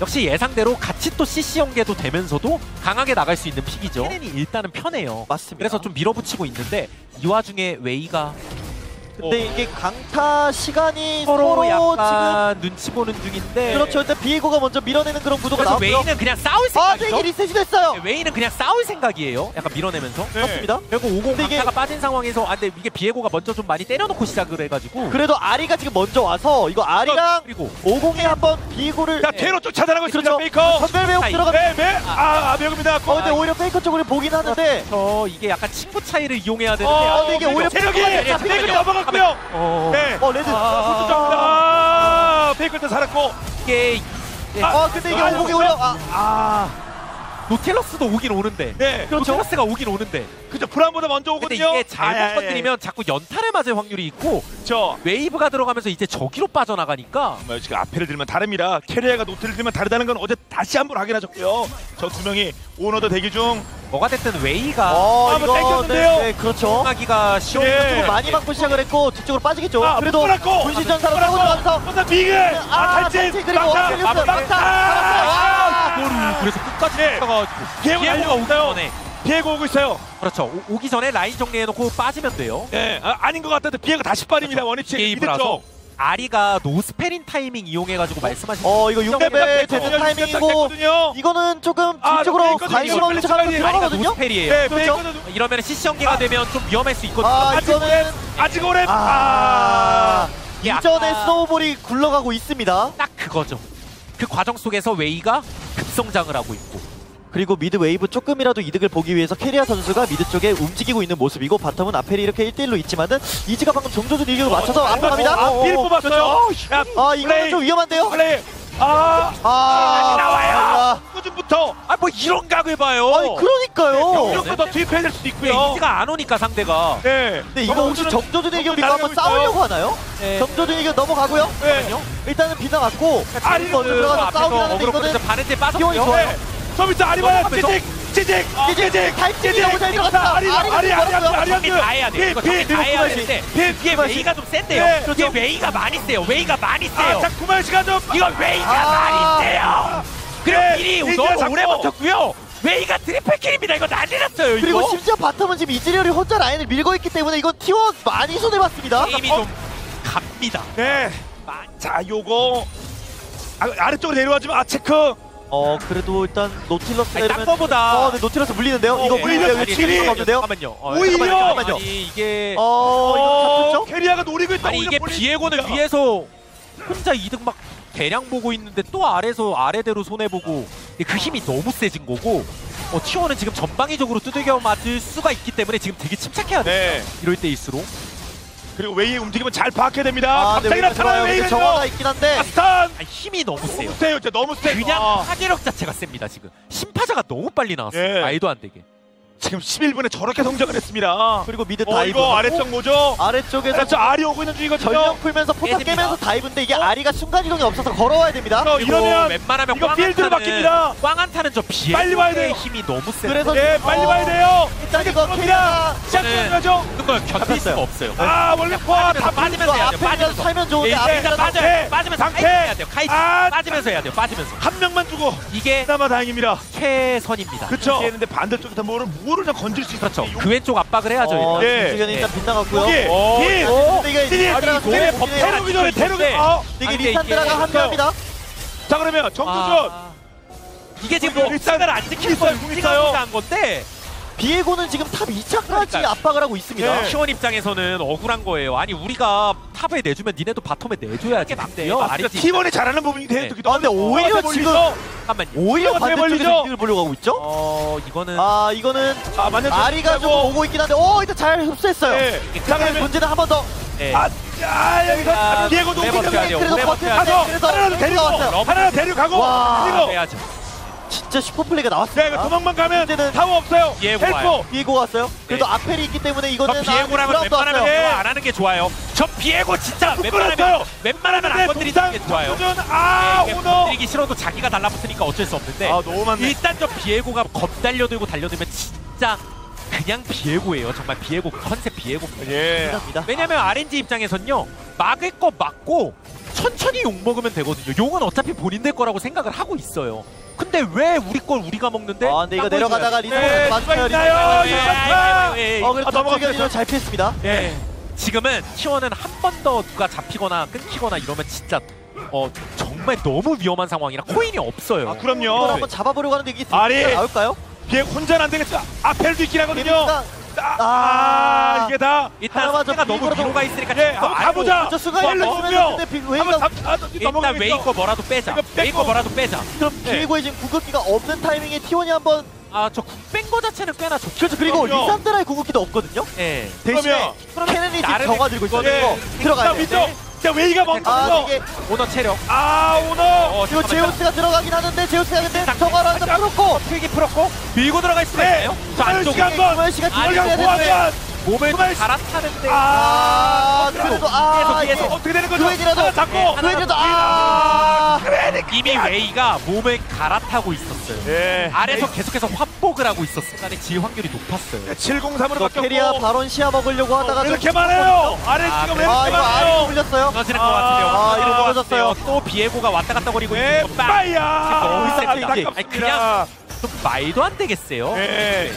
역시 예상대로 같이 또 씨씨 연계도 되면서도 강하게 나갈 수 있는 픽이죠. 케넨이 일단은 편해요. 맞습니다. 그래서 좀 밀어붙이고 있는데 이 와중에 웨이가 근데 어. 이게 강타 시간이 서로, 서로 약간 지금 눈치 보는 중인데 그렇죠. 일단 비에고가 먼저 밀어내는 그런 구도가 나오고요. 웨이는 그냥 싸울 생각이죠. 아, 세 개 리셋이 됐어요. 네, 웨이는 그냥 싸울 생각이에요. 약간 밀어내면서 네. 맞습니다. 그리고 오공 강타가 이게... 빠진 상황에서 아, 근데 이게 비에고가 먼저 좀 많이 때려놓고 시작을 해가지고 그래도 아리가 지금 먼저 와서 이거 아리랑 그리고 오공이 한번 비에고를 자 뒤로 쫓아다니고 있습니다. 페이커 선별 매혹 들어가면 네, 아, 매혹입니다. 어, 근데 오히려 페이커 쪽으로 보긴 하는데 저 이게 약간 친구 차이를 이용해야 되는데 어, 아, 근데 이게 오히려 페이커 고요 어... 네. 어 레드. 아, 페이커도 살았고. 이게 네. 아, 근데 이게 오공이 오려. 아, 아. 노틸러스도 오긴 오는데. 네. 그렇죠. 노틸러스가 오긴 오는데. 그죠. 브라운보다 먼저 오거든요. 근데 이게 잘못 건드리면 자꾸 연타를 맞을 확률이 있고. 그렇죠. 웨이브가 들어가면서 이제 저기로 빠져나가니까. 뭐 지금 앞에를 들면 다릅니다. 캐리어가 노틸을 들면 다르다는 건 어제 다시 한번 확인하셨고요. 저 두 명이 오너도 대기 중. 뭐가 됐든 웨이가 어, 한번 땡겼는데요. 네, 네, 그렇죠. 하기가 쉬운 쪽으로 많이 맞고 시작을 했고 뒤쪽으로 빠지겠죠. 아, 그래도 분신 전사로 타고 들어가서 미글 아 탈진 그리고 막타 막타 골 그래서 끝까지 막타가 비에고가 오기 전에 비에고 오고 있어요. 그렇죠. 오, 오기 전에 라인 정리해놓고 빠지면 돼요. 네, 아, 아닌 것 같아도 비에고 다시 빠집니다. 원위치 미드 쪽. 아리가 노스페린 타이밍 이용해가지고 말씀하신 어 이거 육 레벨 되는 타이밍이고 이거는 조금 뒤쪽으로 관심 없는 척하면 들어가거든요? 노스페리에요. 네, 그렇죠? 이러면 씨씨 연계가 아. 되면 좀 위험할 수 있거든요. 아, 아직 오랜! 아직 오랜! 아, 이전에 스노우볼이 굴러가고 있습니다. 딱 그거죠. 그 과정 속에서 웨이가 급성장을 하고 있고 그리고 미드 웨이브 조금이라도 이득을 보기 위해서 캐리아 선수가 미드 쪽에 움직이고 있는 모습이고 바텀은 아펠이 이렇게 일 대 일로 있지만은 이즈가 방금 정조준 이격을 맞춰서 앞으로 갑니다. 아필 뽑았어요. 아 이거는 좀 위험한데요. 플레이. 아, 아 나와요. 꾸준부터 아 뭐 이런 각을 봐요. 아니 그러니까요. 이렇게 더 투입해야 될 수도 있고요. 이즈가 안 오니까 상대가. 네. 근데 이거 혹시 정조준 이격 믿고 한번 싸우려고 하나요? 정조준 이격 넘어가고요. 일단은 비나 맞고 아리로 들어가서 싸우는데 이거는 바렌트에 빠졌고요. 저 밑에 아리바야 찌직 찌직 찌직 찌직 아리아리아리아리아리 다해야 돼요. 피 다해야 되는데 이게 웨이가 좀 센데요. 이게 웨이가 많이 세요. 웨이가 많이 세요. 자 구마시가 좀 이건 웨이가 많이 세요. 그리고 미리 너무 오래 버텼고요. 웨이가 트리플 킬입니다. 이거 난리 났어요. 그리고 심지어 바텀은 지금 이즈리얼이 혼자 라인을 밀고 있기 때문에 이건 티원 많이 손해봤습니다. 게임이 좀 갑니다. 네. 자 요거 아래쪽으로 내려와주면 아 체크. 어 그래도 일단 노틸러스 내리면 어 근데 노틸러스 물리는데요? 어, 이거 네. 물리는데요? 칠이 없는데요? 잠깐만요. 어, 오히려 잠깐만요. 아니, 이게 어, 어 이거 캐리아가 노리고 있다. 아니 이게 비에고는 야. 위에서 혼자 이득 막 대량 보고 있는데 또 아래서 아래대로 손해 보고 그 힘이 너무 세진 거고 어, 티원은 지금 전방위적으로 두들겨 맞을 수가 있기 때문에 지금 되게 침착해야 돼요. 네. 이럴 때일수록. 그리고 웨이의 움직임은 잘 파악해야 됩니다. 아, 갑자기 나타나요. 웨이는 정화가 있긴 한데 아, 힘이 너무 세요. 너무 세요. 진짜 너무 세. 그냥 아. 파괴력 자체가 셉니다. 지금 심파자가 너무 빨리 나왔어요. 예. 말도 안 되게. 지금 십일 분에 저렇게 성장을 했습니다. 그리고 미드 다이브. 어, 이거 아래쪽 뭐죠? 아래쪽에서 아래쪽 아리 오고 있는 중이거든요. 전력 풀면서 포탑 깨면서 다이브인데 이게 어? 아리가 순간이동이 없어서 걸어와야 됩니다. 그래서 이러면 웬만하면 이거 필드로 바뀝니다. 꽝한타는 저 비에 빨리 봐야 돼요. 힘이 너무 세. 그래서 예, 빨리 봐야 돼요. 일단 이거 킬이야. 시작해야죠. 그걸 견딜 수가 없어요. 아, 원래 포함 다 빠지면서 해야 돼요. 빠지면서 살면 좋은데 아리가 빠져. 빠지면서 해야 돼요. 카이트 빠지면서 해야 돼요. 빠지면서. 한 명만 주고 이게 그나마 다행입니다. 최선입니다. 그렇죠. 했는데 반대쪽에서 뭐를 무를 그냥 건질 수 있었죠. 그 왼쪽 압박을 해야죠. 어, 네. 김수현이 일단 빗나갔고요. 힐! 힐! 힐! 테러기 전에 테러기! 이게 리산드라가 합류합니다. 자 그러면 정규전! 아... 이게 지금 리산드라를 안 지킬 거예요. 궁극사가 한 건데 비에고는 지금 탑 이 차까지 그러니까요. 압박을 하고 있습니다. 티원 네. 입장에서는 억울한 거예요. 아니 우리가 탑에 내주면 니네도 바텀에 내줘야지. 맞대요. 티원이 잘하는 부분이 돼요. 네. 아 근데 오히려 아, 지금 잠깐만요. 오히려 반대쪽에서 이득을 보려고 하고 있죠? 어... 이거는... 아 이거는... 아, 아리가 좀 오고 있긴 한데 오! 일단 잘 흡수했어요. 네. 그러면 존재는 한 번 더! 네. 아, 아 여기서 비에고 높이 되면 그래서 버텨야 돼요. 하나라도 데리고! 하나라도 데리고 가고! 해야죠. 진짜 슈퍼플레이가 나왔어요. 네, 이거 도망만 가면 타워 없어요. 비에고 와요. 비에고 왔어요. 그래도 네. 아펠이 있기 때문에 이거는 비에고라면 웬만하면 네. 안 하는 게 좋아요. 저 비에고 진짜 웬만하면 웬만하면 안 건드리는 게 좋아요. 아, 네, 건드리기 싫어도 자기가 달라붙으니까 어쩔 수 없는데. 아, 너무 많네. 일단 저 비에고가 겁 달려들고 달려들면 진짜 그냥 비에고예요. 정말 비에고 컨셉 비에고입니다. 예. 왜냐면 알엔지 입장에선요 막을 거 막고 천천히 욕 먹으면 되거든요. 용은 어차피 본인들 거라고 생각을 하고 있어요. 근데 왜 우리 걸 우리가 먹는데? 아 근데 이거 내려가다가 리스폰을 맞춰요. 리스폰! 어 넘어가서 잘 피했습니다. 예. 지금은 티원은 한 번 더 누가 잡히거나 끊기거나 이러면 진짜 어 정말 너무 위험한 상황이라 코인이 없어요. 아 그럼요. 이걸 한번 잡아보려고 하는데 이게 아리 나올까요? 비행 혼자는 안 되겠죠. 아펠도 있긴 하거든요. 아, 아 이게 다 일단 상대가 너무 뒤로 가 있으니까 예, 한번 가보자! 일단 웨이커 뭐라도 빼자. 웨이커 뭐라도 빼자. 그럼 비에고의 지금 궁극기가 없는 타이밍에 티원이 한번 아 저 궁 뺀 거 자체는 꽤나 좋죠. 그렇죠. 그리고 리산드라의 궁극기도 없거든요? 예. 대신에 캐넨이 지금 저가 들고 있거든요. 들어가야 돼. 자 웨이가 멈춰서 오너 체력 아 오너 그리고 제우스가 들어가긴 하는데 제우스가 근데 저거랑 풀었고 튀기 풀었고 밀고 들어갈 수가 있나요? 저 안쪽에 구마유씨가 뒤돌려야 되는데 몸을 갈아타는데 아 그래도 아 이게 어떻게 되는 거죠? 그웬이라도 잡고 그웬이라도 아 이미 웨이가 몸을 갈아타고 있었어요. 아래에서 계속해서 확복을 하고 있었을 간에 질 확률이 높았어요. 칠공삼으로 바뀌었고 캐리아 바론 시야 먹으려고 하다가 이렇게 말해요! 아래 지금 왜 이렇게 말해요? 풀렸어요? 떨어지는 것 같은데요. 아, 이거 떨어졌어요. 또 비에고가 왔다 갔다 거리고 있는 거 빠이야! 그냥 좀 말도 안 되겠어요. 네.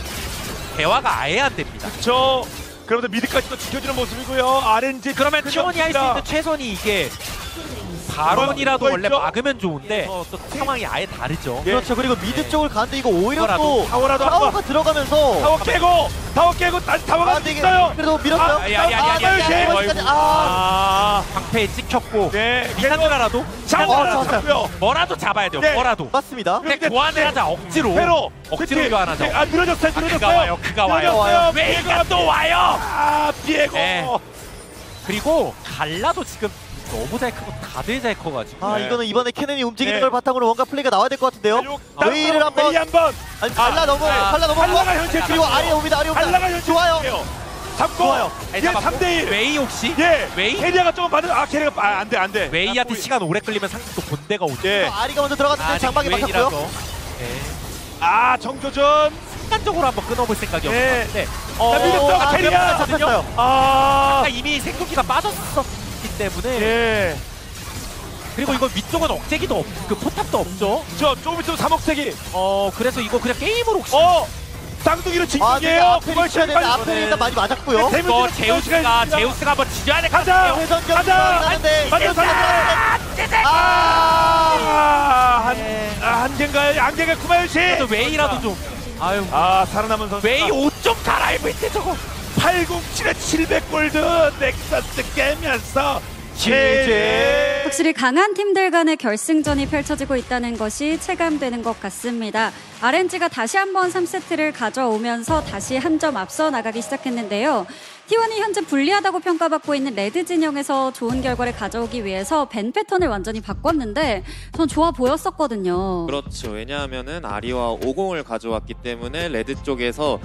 대화가 아예 안 됩니다. 그렇죠. 그러면서 미드까지 또 지켜주는 모습이고요. 알엔지 그러면 티원이 할 수 있는 최선이 이게 바론이라도 원래 막으면 좋은데 어, 또 상황이 아예 다르죠. 예. 그렇죠. 그리고 미드 예. 쪽을 가는데 이거 오히려 또 타워가 들어가면서 타워 깨고 타워 깨고 다시 타워가 있어요. 그래도 밀었어요. 아니 아니 아니 아니 아 방패에 찍혔고 리산드라라도 잡았어요. 뭐라도 잡아야 돼요. 네. 뭐라도 맞습니다. 근데 교환을 하자 억지로 회로 억지로 교환하자. 아 늘어졌어요. 늘어졌어요. 그가 와요. 웨이가 또 와요. 아 비에고 그리고 갈라도 지금 너무 잘 크고 다들 잘 커가지고 아 네. 이거는 이번에 캐넨이 움직이는 네. 걸 바탕으로 뭔가 플레이가 나와야 될 것 같은데요? 웨이를 아, 한번 아니 발라 넘어 발라 넘어 그리고 아리 옵니다. 아리 옵니다. 좋아요. 잡고 예 삼 대 일 웨이 혹시? 예 웨이? 캐리아가 조금 받은 아 캐리아가 아, 안돼 안돼 웨이한테 아, 시간 오래 끌리면 상대도 본대가 오죠. 예. 아리가 먼저 들어갔는데 아리, 장막이 막혔고요. 아 정교전 순간적으로 한번 끊어볼 생각이 예. 없는데 어, 자 미드 캐리아 잡혔어요. 아 이미 생존기가 빠졌었어 때문에 예. 그리고 이거 위쪽은 억제기도 없, 그 포탑도 없죠. 저 조금 있으면 삼억제기. 어 그래서 이거 그냥 게임으로 혹시. 어 땅둥이로 진격이에요. 그걸 쳐야 되는데 앞에 일단 많이 맞았고요. 어 제우스가 제우스가 한번 지져야 될 것 같아요. 회전격 나왔는데 아한 개인가요? 한 개가 구마유시. 웨이라도 좀. 아유. 아 살아남은 선수. 웨이 옷 좀 갈아입을 때 저거. 팔공칠에 칠백 골드 넥서스 깨면서 제제 확실히 강한 팀들 간의 결승전이 펼쳐지고 있다는 것이 체감되는 것 같습니다. 알엔지가 다시 한번 삼 세트를 가져오면서 다시 한 점 앞서 나가기 시작했는데요. 티원이 현재 불리하다고 평가받고 있는 레드 진영에서 좋은 결과를 가져오기 위해서 밴 패턴을 완전히 바꿨는데 전 좋아 보였었거든요. 그렇죠. 왜냐하면은 아리와 오공을 가져왔기 때문에 레드 쪽에서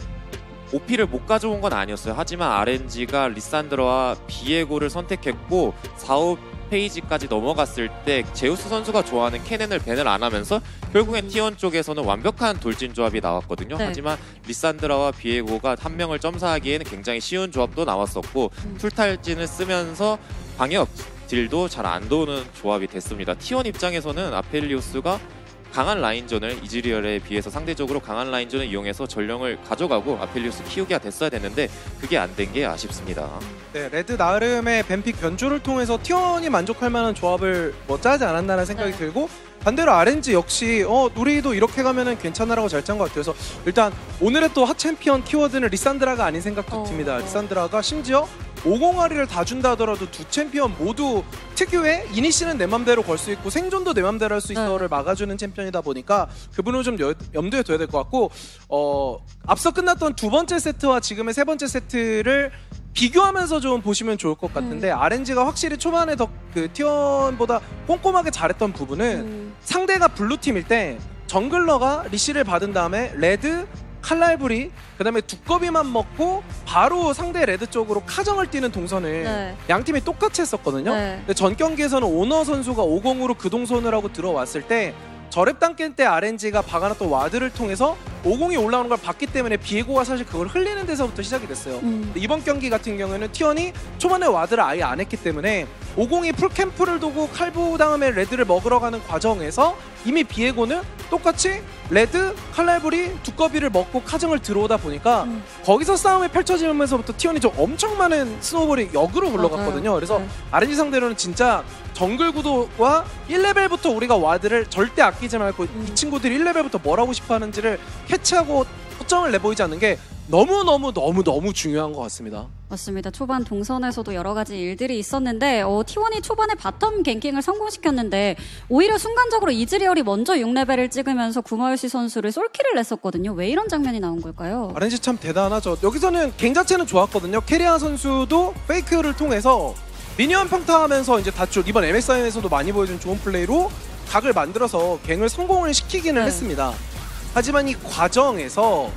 오피를 못 가져온 건 아니었어요. 하지만 알엔지가 리산드라와 비에고를 선택했고 사십오 페이지까지 넘어갔을 때 제우스 선수가 좋아하는 캐넨을 밴을 안 하면서 결국엔 티원 쪽에서는 완벽한 돌진 조합이 나왔거든요. 네. 하지만 리산드라와 비에고가 한 명을 점사하기에는 굉장히 쉬운 조합도 나왔었고 음. 툴탈진을 쓰면서 방역 딜도 잘 안 도는 조합이 됐습니다. 티원 입장에서는 아펠리오스가 강한 라인전을 이즈리얼에 비해서 상대적으로 강한 라인전을 이용해서 전령을 가져가고 아펠리오스 키우기가 됐어야 됐는데 그게 안 된 게 아쉽습니다. 네, 레드 나름의 뱀픽 변조를 통해서 티원이 만족할 만한 조합을 뭐 짜지 않았나라는 생각이 네. 들고 반대로 알엔지 역시 어 우리도 이렇게 가면은 괜찮아라고 잘 짠 것 같아서 일단 오늘의 또 핫 챔피언 키워드는 리산드라가 아닌 생각도 듭니다. 어, 어. 리산드라가 심지어 오공아리를 다 준다 하더라도 두 챔피언 모두 특유의 이니시는 내 맘대로 걸 수 있고 생존도 내 맘대로 할 수 있어를 막아주는 챔피언이다 보니까 그 부분을 좀 여, 염두에 둬야 될 것 같고 어 앞서 끝났던 두 번째 세트와 지금의 세 번째 세트를 비교하면서 좀 보시면 좋을 것 같은데 음. 알엔지가 확실히 초반에 더 그 티원보다 꼼꼼하게 잘했던 부분은 음. 상대가 블루팀일 때 정글러가 리시를 받은 다음에 레드, 칼날부리, 그 다음에 두꺼비만 먹고 바로 상대 레드 쪽으로 카정을 뛰는 동선을 네. 양팀이 똑같이 했었거든요. 네. 근데 전 경기에서는 오너 선수가 오공으로 그 동선을 하고 들어왔을 때 저랩 단계 때 알엔지가 박아놨던 와드를 통해서 오공이 올라오는 걸 봤기 때문에 비에고가 사실 그걸 흘리는 데서부터 시작이 됐어요. 음. 근데 이번 경기 같은 경우에는 티원이 초반에 와드를 아예 안 했기 때문에 오공이 풀캠프를 두고 칼부 다음에 레드를 먹으러 가는 과정에서 이미 비에고는 똑같이 레드, 칼날부리, 두꺼비를 먹고 카정을 들어오다 보니까 음. 거기서 싸움이 펼쳐지면서부터 티원이 좀 엄청 많은 스노볼이 역으로 불러갔거든요. 그래서 네. 알엔지 상대로는 진짜 정글 구도와 일 레벨부터 우리가 와드를 절대 아끼지 말고 음. 이 친구들이 일 레벨부터 뭘 하고 싶어 하는지를 캐치하고 허점을 내보이지 않는 게 너무너무너무너무 중요한 것 같습니다. 맞습니다. 초반 동선에서도 여러 가지 일들이 있었는데 어, 티원이 초반에 바텀 갱킹을 성공시켰는데 오히려 순간적으로 이즈리얼이 먼저 육 레벨을 찍으면서 구마요시 선수를 솔킬을 냈었거든요. 왜 이런 장면이 나온 걸까요? 알엔지 참 대단하죠. 여기서는 갱 자체는 좋았거든요. 캐리아 선수도 페이크를 통해서 미니언 평타하면서 이제 다쪽 이번 엠에스아이에서도 많이 보여준 좋은 플레이로 각을 만들어서 갱을 성공을 시키기는 네. 했습니다. 하지만 이 과정에서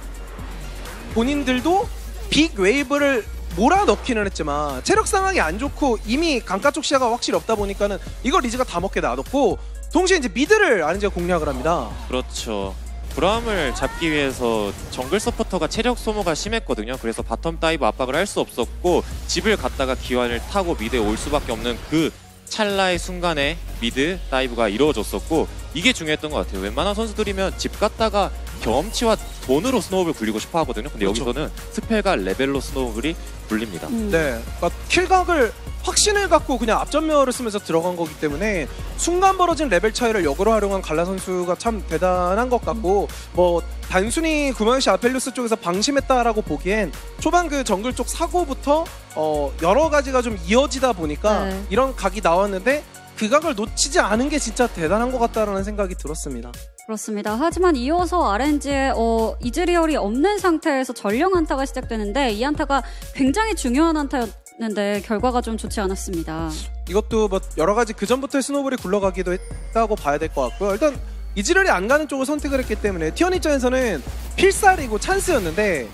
본인들도 빅 웨이브를 몰아넣기는 했지만 체력 상황이 안 좋고 이미 강가 쪽 시야가 확실히 없다 보니까는 이걸 리즈가 다 먹게 놔뒀고 동시에 이제 미드를 알엔지가 공략을 합니다. 그렇죠. 브라움을 잡기 위해서 정글 서포터가 체력 소모가 심했거든요. 그래서 바텀 다이브 압박을 할 수 없었고 집을 갔다가 기환을 타고 미드에 올 수밖에 없는 그 찰나의 순간에 미드 다이브가 이루어졌었고 이게 중요했던 것 같아요. 웬만한 선수들이면 집 갔다가 경험치와 돈으로 스노우를 굴리고 싶어 하거든요. 근데 그렇죠. 여기서는 스펠과 레벨로 스노우블이 굴립니다. 음. 네, 그러니까 킬각을 확신을 갖고 그냥 앞전멸을 쓰면서 들어간 거기 때문에 순간 벌어진 레벨 차이를 역으로 활용한 갈라 선수가 참 대단한 것 같고 음. 뭐 단순히 구마요시 아펠리오스 쪽에서 방심했다라고 보기엔 초반 그 정글 쪽 사고부터 어 여러 가지가 좀 이어지다 보니까 네. 이런 각이 나왔는데 그 각을 놓치지 않은 게 진짜 대단한 것 같다라는 생각이 들었습니다. 그렇습니다. 하지만 이어서 알엔지의 어, 이즈리얼이 없는 상태에서 전령 한타가 시작되는데 이 한타가 굉장히 중요한 한타였는데 결과가 좀 좋지 않았습니다. 이것도 뭐 여러 가지 그 전부터의 스노볼이 굴러가기도 했다고 봐야 될 것 같고요. 일단 이즈리얼이 안 가는 쪽을 선택을 했기 때문에 티원 입장에서는 필살이고 찬스였는데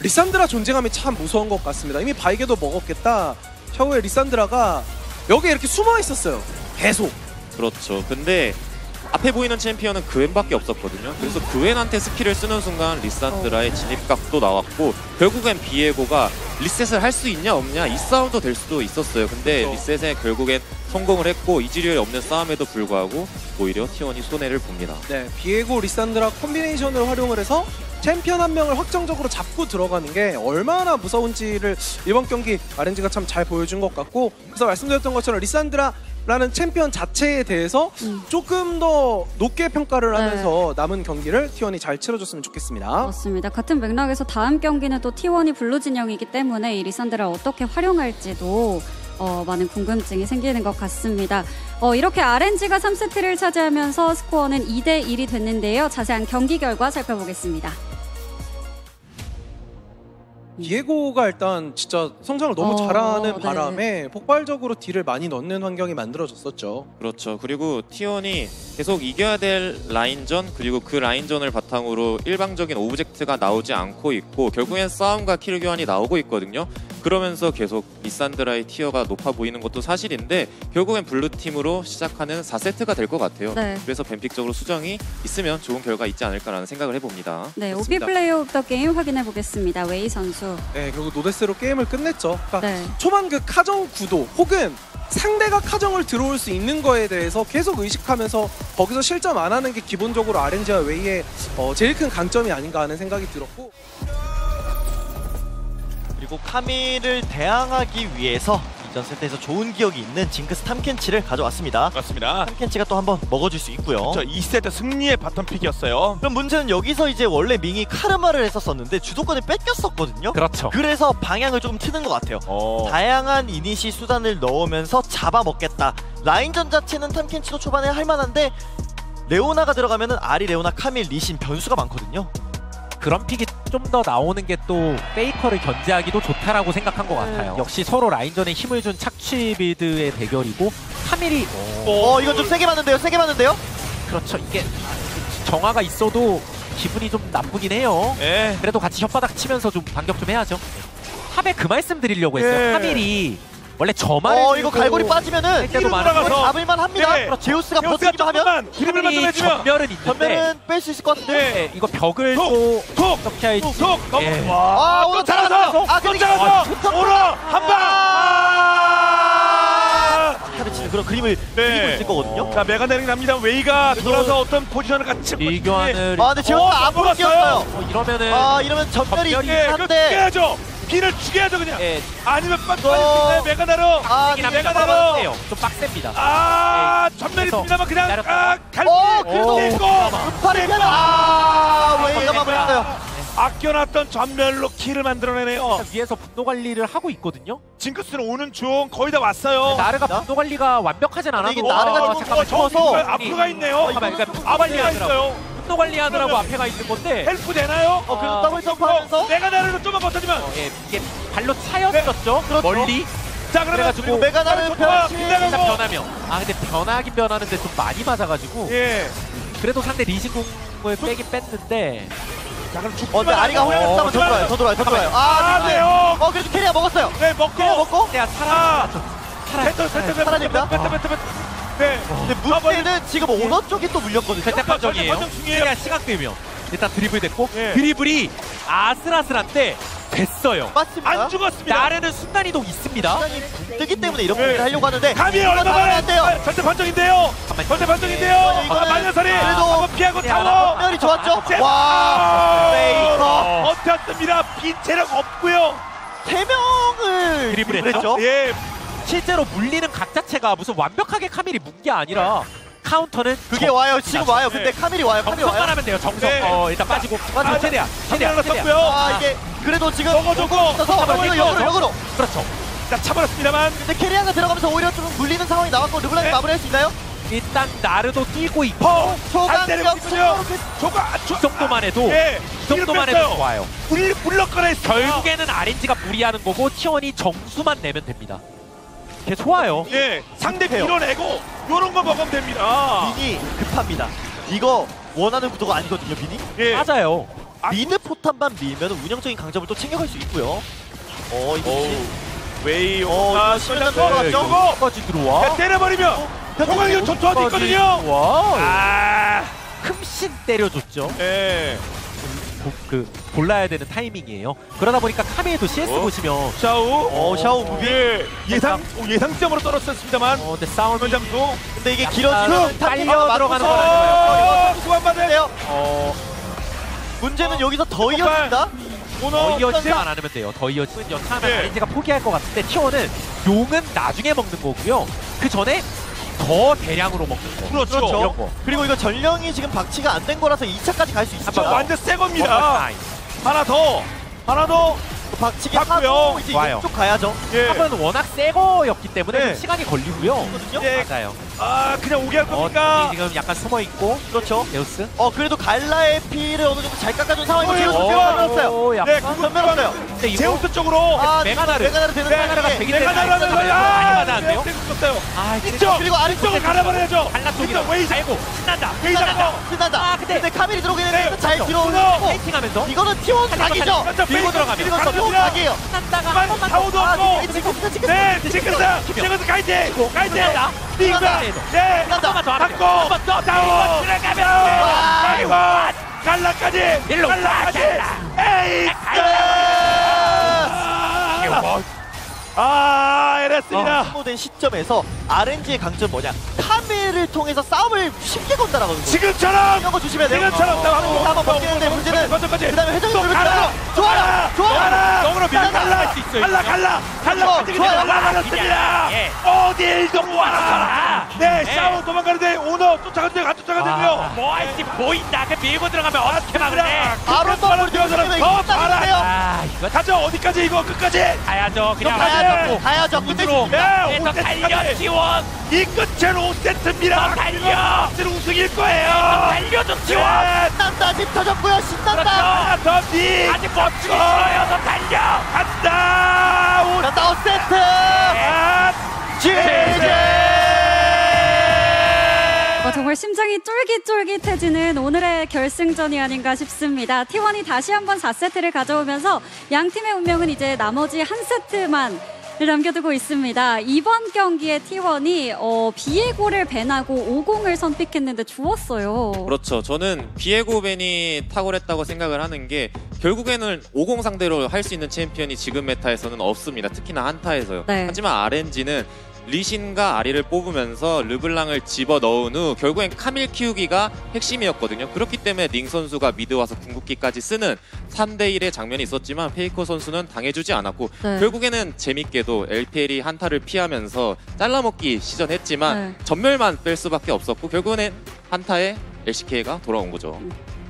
리산드라 존재감이 참 무서운 것 같습니다. 이미 바이게도 먹었겠다. 샤오의 리산드라가 여기에 이렇게 숨어 있었어요. 계속. 그렇죠. 근데 앞에 보이는 챔피언은 그웬밖에 없었거든요. 그래서 그웬한테 스킬을 쓰는 순간 리산드라의 진입각도 나왔고 결국엔 비에고가 리셋을 할 수 있냐 없냐 이 싸움도 될 수도 있었어요. 근데 리셋에 결국엔 성공을 했고 이즈리얼이 없는 싸움에도 불구하고 오히려 티원이 손해를 봅니다. 네, 비에고 리산드라 콤비네이션을 활용을 해서 챔피언 한 명을 확정적으로 잡고 들어가는 게 얼마나 무서운지를 이번 경기 알엔지가 참 잘 보여준 것 같고 그래서 말씀드렸던 것처럼 리산드라 라는 챔피언 자체에 대해서 음. 조금 더 높게 평가를 하면서 네. 남은 경기를 티원이 잘 치러줬으면 좋겠습니다. 맞습니다. 같은 맥락에서 다음 경기는 또 티원이 블루 진영이기 때문에 이 리산드라를 어떻게 활용할지도 어, 많은 궁금증이 생기는 것 같습니다. 어, 이렇게 알엔지가 삼 세트를 차지하면서 스코어는 이 대 일이 됐는데요. 자세한 경기 결과 살펴보겠습니다. 비에고가 일단 진짜 성장을 너무 어, 잘하는 바람에 네. 폭발적으로 딜을 많이 넣는 환경이 만들어졌었죠. 그렇죠. 그리고 티원이 계속 이겨야 될 라인전, 그리고 그 라인전을 바탕으로 일방적인 오브젝트가 나오지 않고 있고 결국엔 싸움과 킬 교환이 나오고 있거든요. 그러면서 계속 리산드라의 티어가 높아 보이는 것도 사실인데 결국엔 블루팀으로 시작하는 사 세트가 될 것 같아요. 네. 그래서 뱀픽적으로 수정이 있으면 좋은 결과 있지 않을까라는 생각을 해봅니다. 네, 오피 플레이어 오브 더 게임 확인해보겠습니다. 웨이 선수. 네, 결국 노데스로 게임을 끝냈죠. 그러니까 네. 초반 그 카정 구도 혹은 상대가 카정을 들어올 수 있는 거에 대해서 계속 의식하면서 거기서 실점 안 하는 게 기본적으로 알엔지와 웨이의 어, 제일 큰 강점이 아닌가 하는 생각이 들었고 그리고 카밀을 대항하기 위해서 이전 세트에서 좋은 기억이 있는 징크스 탐켄치를 가져왔습니다. 맞습니다. 탐켄치가 또 한번 먹어줄 수 있고요. 저 이 세트 승리의 바텀픽이었어요. 그럼 문제는 여기서 이제 원래 밍이 카르마를 했었었는데 주도권을 뺏겼었거든요. 그렇죠. 그래서 방향을 조금 트는 것 같아요. 어. 다양한 이니시 수단을 넣으면서 잡아먹겠다. 라인전 자체는 탐켄치도 초반에 할만한데 레오나가 들어가면은 아리, 레오나, 카밀, 리신 변수가 많거든요. 그런 픽이 좀 더 나오는 게 또 페이커를 견제하기도 좋다라고 생각한 것 같아요. 음. 역시 서로 라인전에 힘을 준 착취 빌드의 대결이고 카밀이 어 이건 좀 세게 맞는데요? 세게 맞는데요? 그렇죠. 이게 정화가 있어도 기분이 좀 나쁘긴 해요. 예. 그래도 같이 혓바닥 치면서 좀 반격 좀 해야죠. 탑에 그 말씀 드리려고 했어요. 예. 카밀이 원래 저만 어 이거 갈고리 빠지면은 힐을 돌아가서 잡을만 합니다. 네. 그렇죠. 제우스가 버티기만 하면 드리블만 좀 해주면 전멸은 있는데 전멸은 뺄 수 있을 것 같은데 네. 네. 이거 벽을 톡! 또 어떻게 할지 톡! 예. 와, 아 오늘 잘하서! 아 그러니까! 오라! 한방! 탑에 치는 그런 그림을 네. 그리고 있을 거거든요? 자 메가네릭 납니다. 웨이가 돌아서 어떤 포지션을 같이 리교환을 아 근데 제우스가 앞으로 뛰었어요! 이러면은 아 이러면 전멸이 있긴 한데 피를 죽여야죠 그냥. 네. 아니면 빠질 어... 수 있네. 메가나로. 아, 메가나로. 좀 빡셉니다. 아, 네. 전멸이 됩니다만 그냥 아, 갈고. 어, 그래도 이거. 음파를 해라. 아, 웨이가 막았어요. 아껴놨던 전멸로 킬을 만들어내네요. 위에서 분노 관리를 하고 있거든요. 징크스는 오는 중 거의 다 왔어요. 나르가 분노 관리가 완벽하진 않아도 나르가 잠깐만 쳐서 앞으로 가 있네요. 앞으로 가 있어요. 분노 관리하느라고 앞에 가 있는 건데 헬프 되나요? 어, 그래서 더블 점프하면서 메가나르로 좀만 버텨주면 어, 예, 이게 발로 차였었죠. 네. 그렇죠. 멀리. 자 그래가지고 메가나르 변하며 아 근데 변하긴 변하는데 좀 많이 맞아가지고 예. 그래도 상대 리신궁을 빼긴 뺐는데 자 그럼 죽. 어, 근데 아리가 호응했다면 더 돌아요, 더 돌아요, 더 돌아요. 아, 안 돼요. 어, 그래도 캐리가 먹었어요. 네, 먹고. 캐리가 먹고. 네, 살아. 살아. 살아. 살아냅니다. 네. 근데 문제는 지금 오너 쪽이 또 물렸거든요. 그때 판정이에요. 그냥 시각되며 일단 드리블 됐고 네. 드리블이 아슬아슬한데 됐어요. 맞습니다. 안 죽었습니다. 나르는 순간 이동 있습니다. 순간이 뜨기 때문에 이런 걸 네. 하려고 하는데 감이 얼마나 안 돼요. 절대 판정인데요. 절대 판정인데요. 아, 만년설이 한번 피하고 타워. 면이 좋았죠. 와. 페이커 어떻습니다. 빈 체력 없고요. 세 명을 드리블했죠. 예. 실제로 물리는 각 자체가 무슨 완벽하게 카밀이 문 게 아니라 카운터는 그게 정... 와요 지금 와요 근데 네. 카밀이 와요 카밀이 정석만 와요. 하면 돼요 정석 네. 어 일단 빠지고 맞아 최대한 최대한 최대한 아 이게 그래도 지금 먹어주고 역으로 역으로 그렇죠 자 참아놨습니다만 근데 캐리아가 들어가면서 오히려 좀 물리는 상황이 나왔고 르블랑이 네. 마무리할 수 있나요? 일단 나르도 뛰고 있고 초강력 이 정도만 해도 예, 이 정도만 해도 좋아요 물러거나 결국에는 알엔지가 무리하는 거고 티원이 정수만 내면 됩니다 걔 좋아요. 예, 상대 밀어내고 요런 거 먹으면 됩니다. 빈이 급합니다. 이거 원하는 구도가 아니거든요, 빈이? 예. 맞아요. 미드 포탄만 밀면 운영적인 강점을 또 챙겨갈 수 있고요. 어, 이거 웨이 어, 시간 들어왔죠? 까지 들어와. 때려버리면 공항이 전투하도 있거든요. 와, 아, 흠씬 때려줬죠. 예. 그 골라야 되는 타이밍이에요. 그러다 보니까 카밀도 씨에스 어? 보시면 샤오, 어 샤오 무비 예. 예상 오, 예상점으로 떨어졌습니다만. 어, 근데 싸움을 잠도. 근데 이게 길어지면 달려 들어가는 건 아니에요. 수만 받아요. 어, 문제는 어, 여기서 더 이어진다. 더 이어지지만 않으면 돼요. 더 이어지면 여차하면 아린지가 네. 포기할 것 같은데 티원은 용은 나중에 먹는 거고요. 그 전에. 더 대량으로 먹는 거. 그렇죠. 그렇죠. 이런 거. 그리고 이거 전령이 지금 박치가 안 된 거라서 이 차까지 갈 수 있습니다. 완전 새 겁니다. 하나 더. 하나 더. 박치기 하고 이제 이쪽 가야죠. 예. 탑은 워낙 새 거였기 때문에 예. 시간이 걸리고요. 예. 맞아요. 아 그냥 오게 할 겁니까? 어, 지금 약간 숨어 있고 그렇죠. 데우스. 어 그래도 갈라의 피를 어느 정도 잘 깎아준 상황이고 제우스 빼어났어요. 네, 전멸하네요. 제우스 쪽으로 메가나를 메가나를 되는 메가나가 되기 때문에 메가나를 많이 받았네요. 됐었어요. 아 이쪽 그리고 아래쪽을 갈아버려야죠. 갈라 쪽이다. 웨이 잘고 신난다. 웨이 잘고 신난다. 아 근데 카밀이 들어오긴 했는데 잘 들어오고 페이팅하면서 이거는 티원 각이죠. 밀고 들어가면 티원 각이에요. 신난다가 한 번만 타워도 없고 네 지금서 지금서 가이팅 가이팅 빙가. 네! 받고! 다운! 들어가면! 와이왓! 갈라까지! 갈라까지! 에이스! 아, 이랬습니다. 어, 소모된 시점에서 알엔지의 강점 뭐냐? 카밀을 통해서 싸움을 쉽게 건다라거든요. 지금처럼! 이런 거 조심해야 돼요. 지금처럼! 한번 벗기는데 문제는 그 다음에 회전이 돌을 쳐요. 좋아요! 좋아요! 너무나 미리 갈라! 갈라! 갈라! 갈라! 좋아요! 날아갔습니다! 어딜도 와라! 네, 샤오 도망가는데 오너 쫓아갔는데 안 쫓아갔는데요. 뭐 할지 보인다. 그 밀고 들어가면 어떻게 막으래? 바로 또 바로 들어가면 이거 따라가세요. 가죠! 어디까지 이거 끝까지! 가야죠. 그냥 가야죠. 가야죠. 끝으로. 네, 더 달려 티원. 이 끝으로 오 세트입니다. 더 달려. 끝으로 우승일 거예요. 더 달려줘 티원. 신난다. 집 터졌고요. 신난다. 더 빅. 아직 멋지기 싫어요. 더 달려. 간다. 오 세트. 지지. 어, 정말 심장이 쫄깃쫄깃해지는 오늘의 결승전이 아닌가 싶습니다. 티원이 다시 한번 사 세트를 가져오면서 양 팀의 운명은 이제 나머지 한 세트만 남겨두고 있습니다. 이번 경기에 티원이 어, 비에고를 밴하고 오공을 선픽했는데 주웠어요. 그렇죠. 저는 비에고 밴이 탁월했다고 생각을 하는 게 결국에는 오공 상대로 할 수 있는 챔피언이 지금 메타에서는 없습니다. 특히나 한타에서요. 네. 하지만 알엔지는 리신과 아리를 뽑으면서 르블랑을 집어넣은 후 결국엔 카밀 키우기가 핵심이었거든요. 그렇기 때문에 링 선수가 미드 와서 궁극기까지 쓰는 삼 대 일의 장면이 있었지만 페이커 선수는 당해주지 않았고 네. 결국에는 재밌게도 엘피엘이 한타를 피하면서 잘라먹기 시전했지만 네. 전멸만 뺄 수밖에 없었고 결국에는 한타에 엘씨케이가 돌아온 거죠.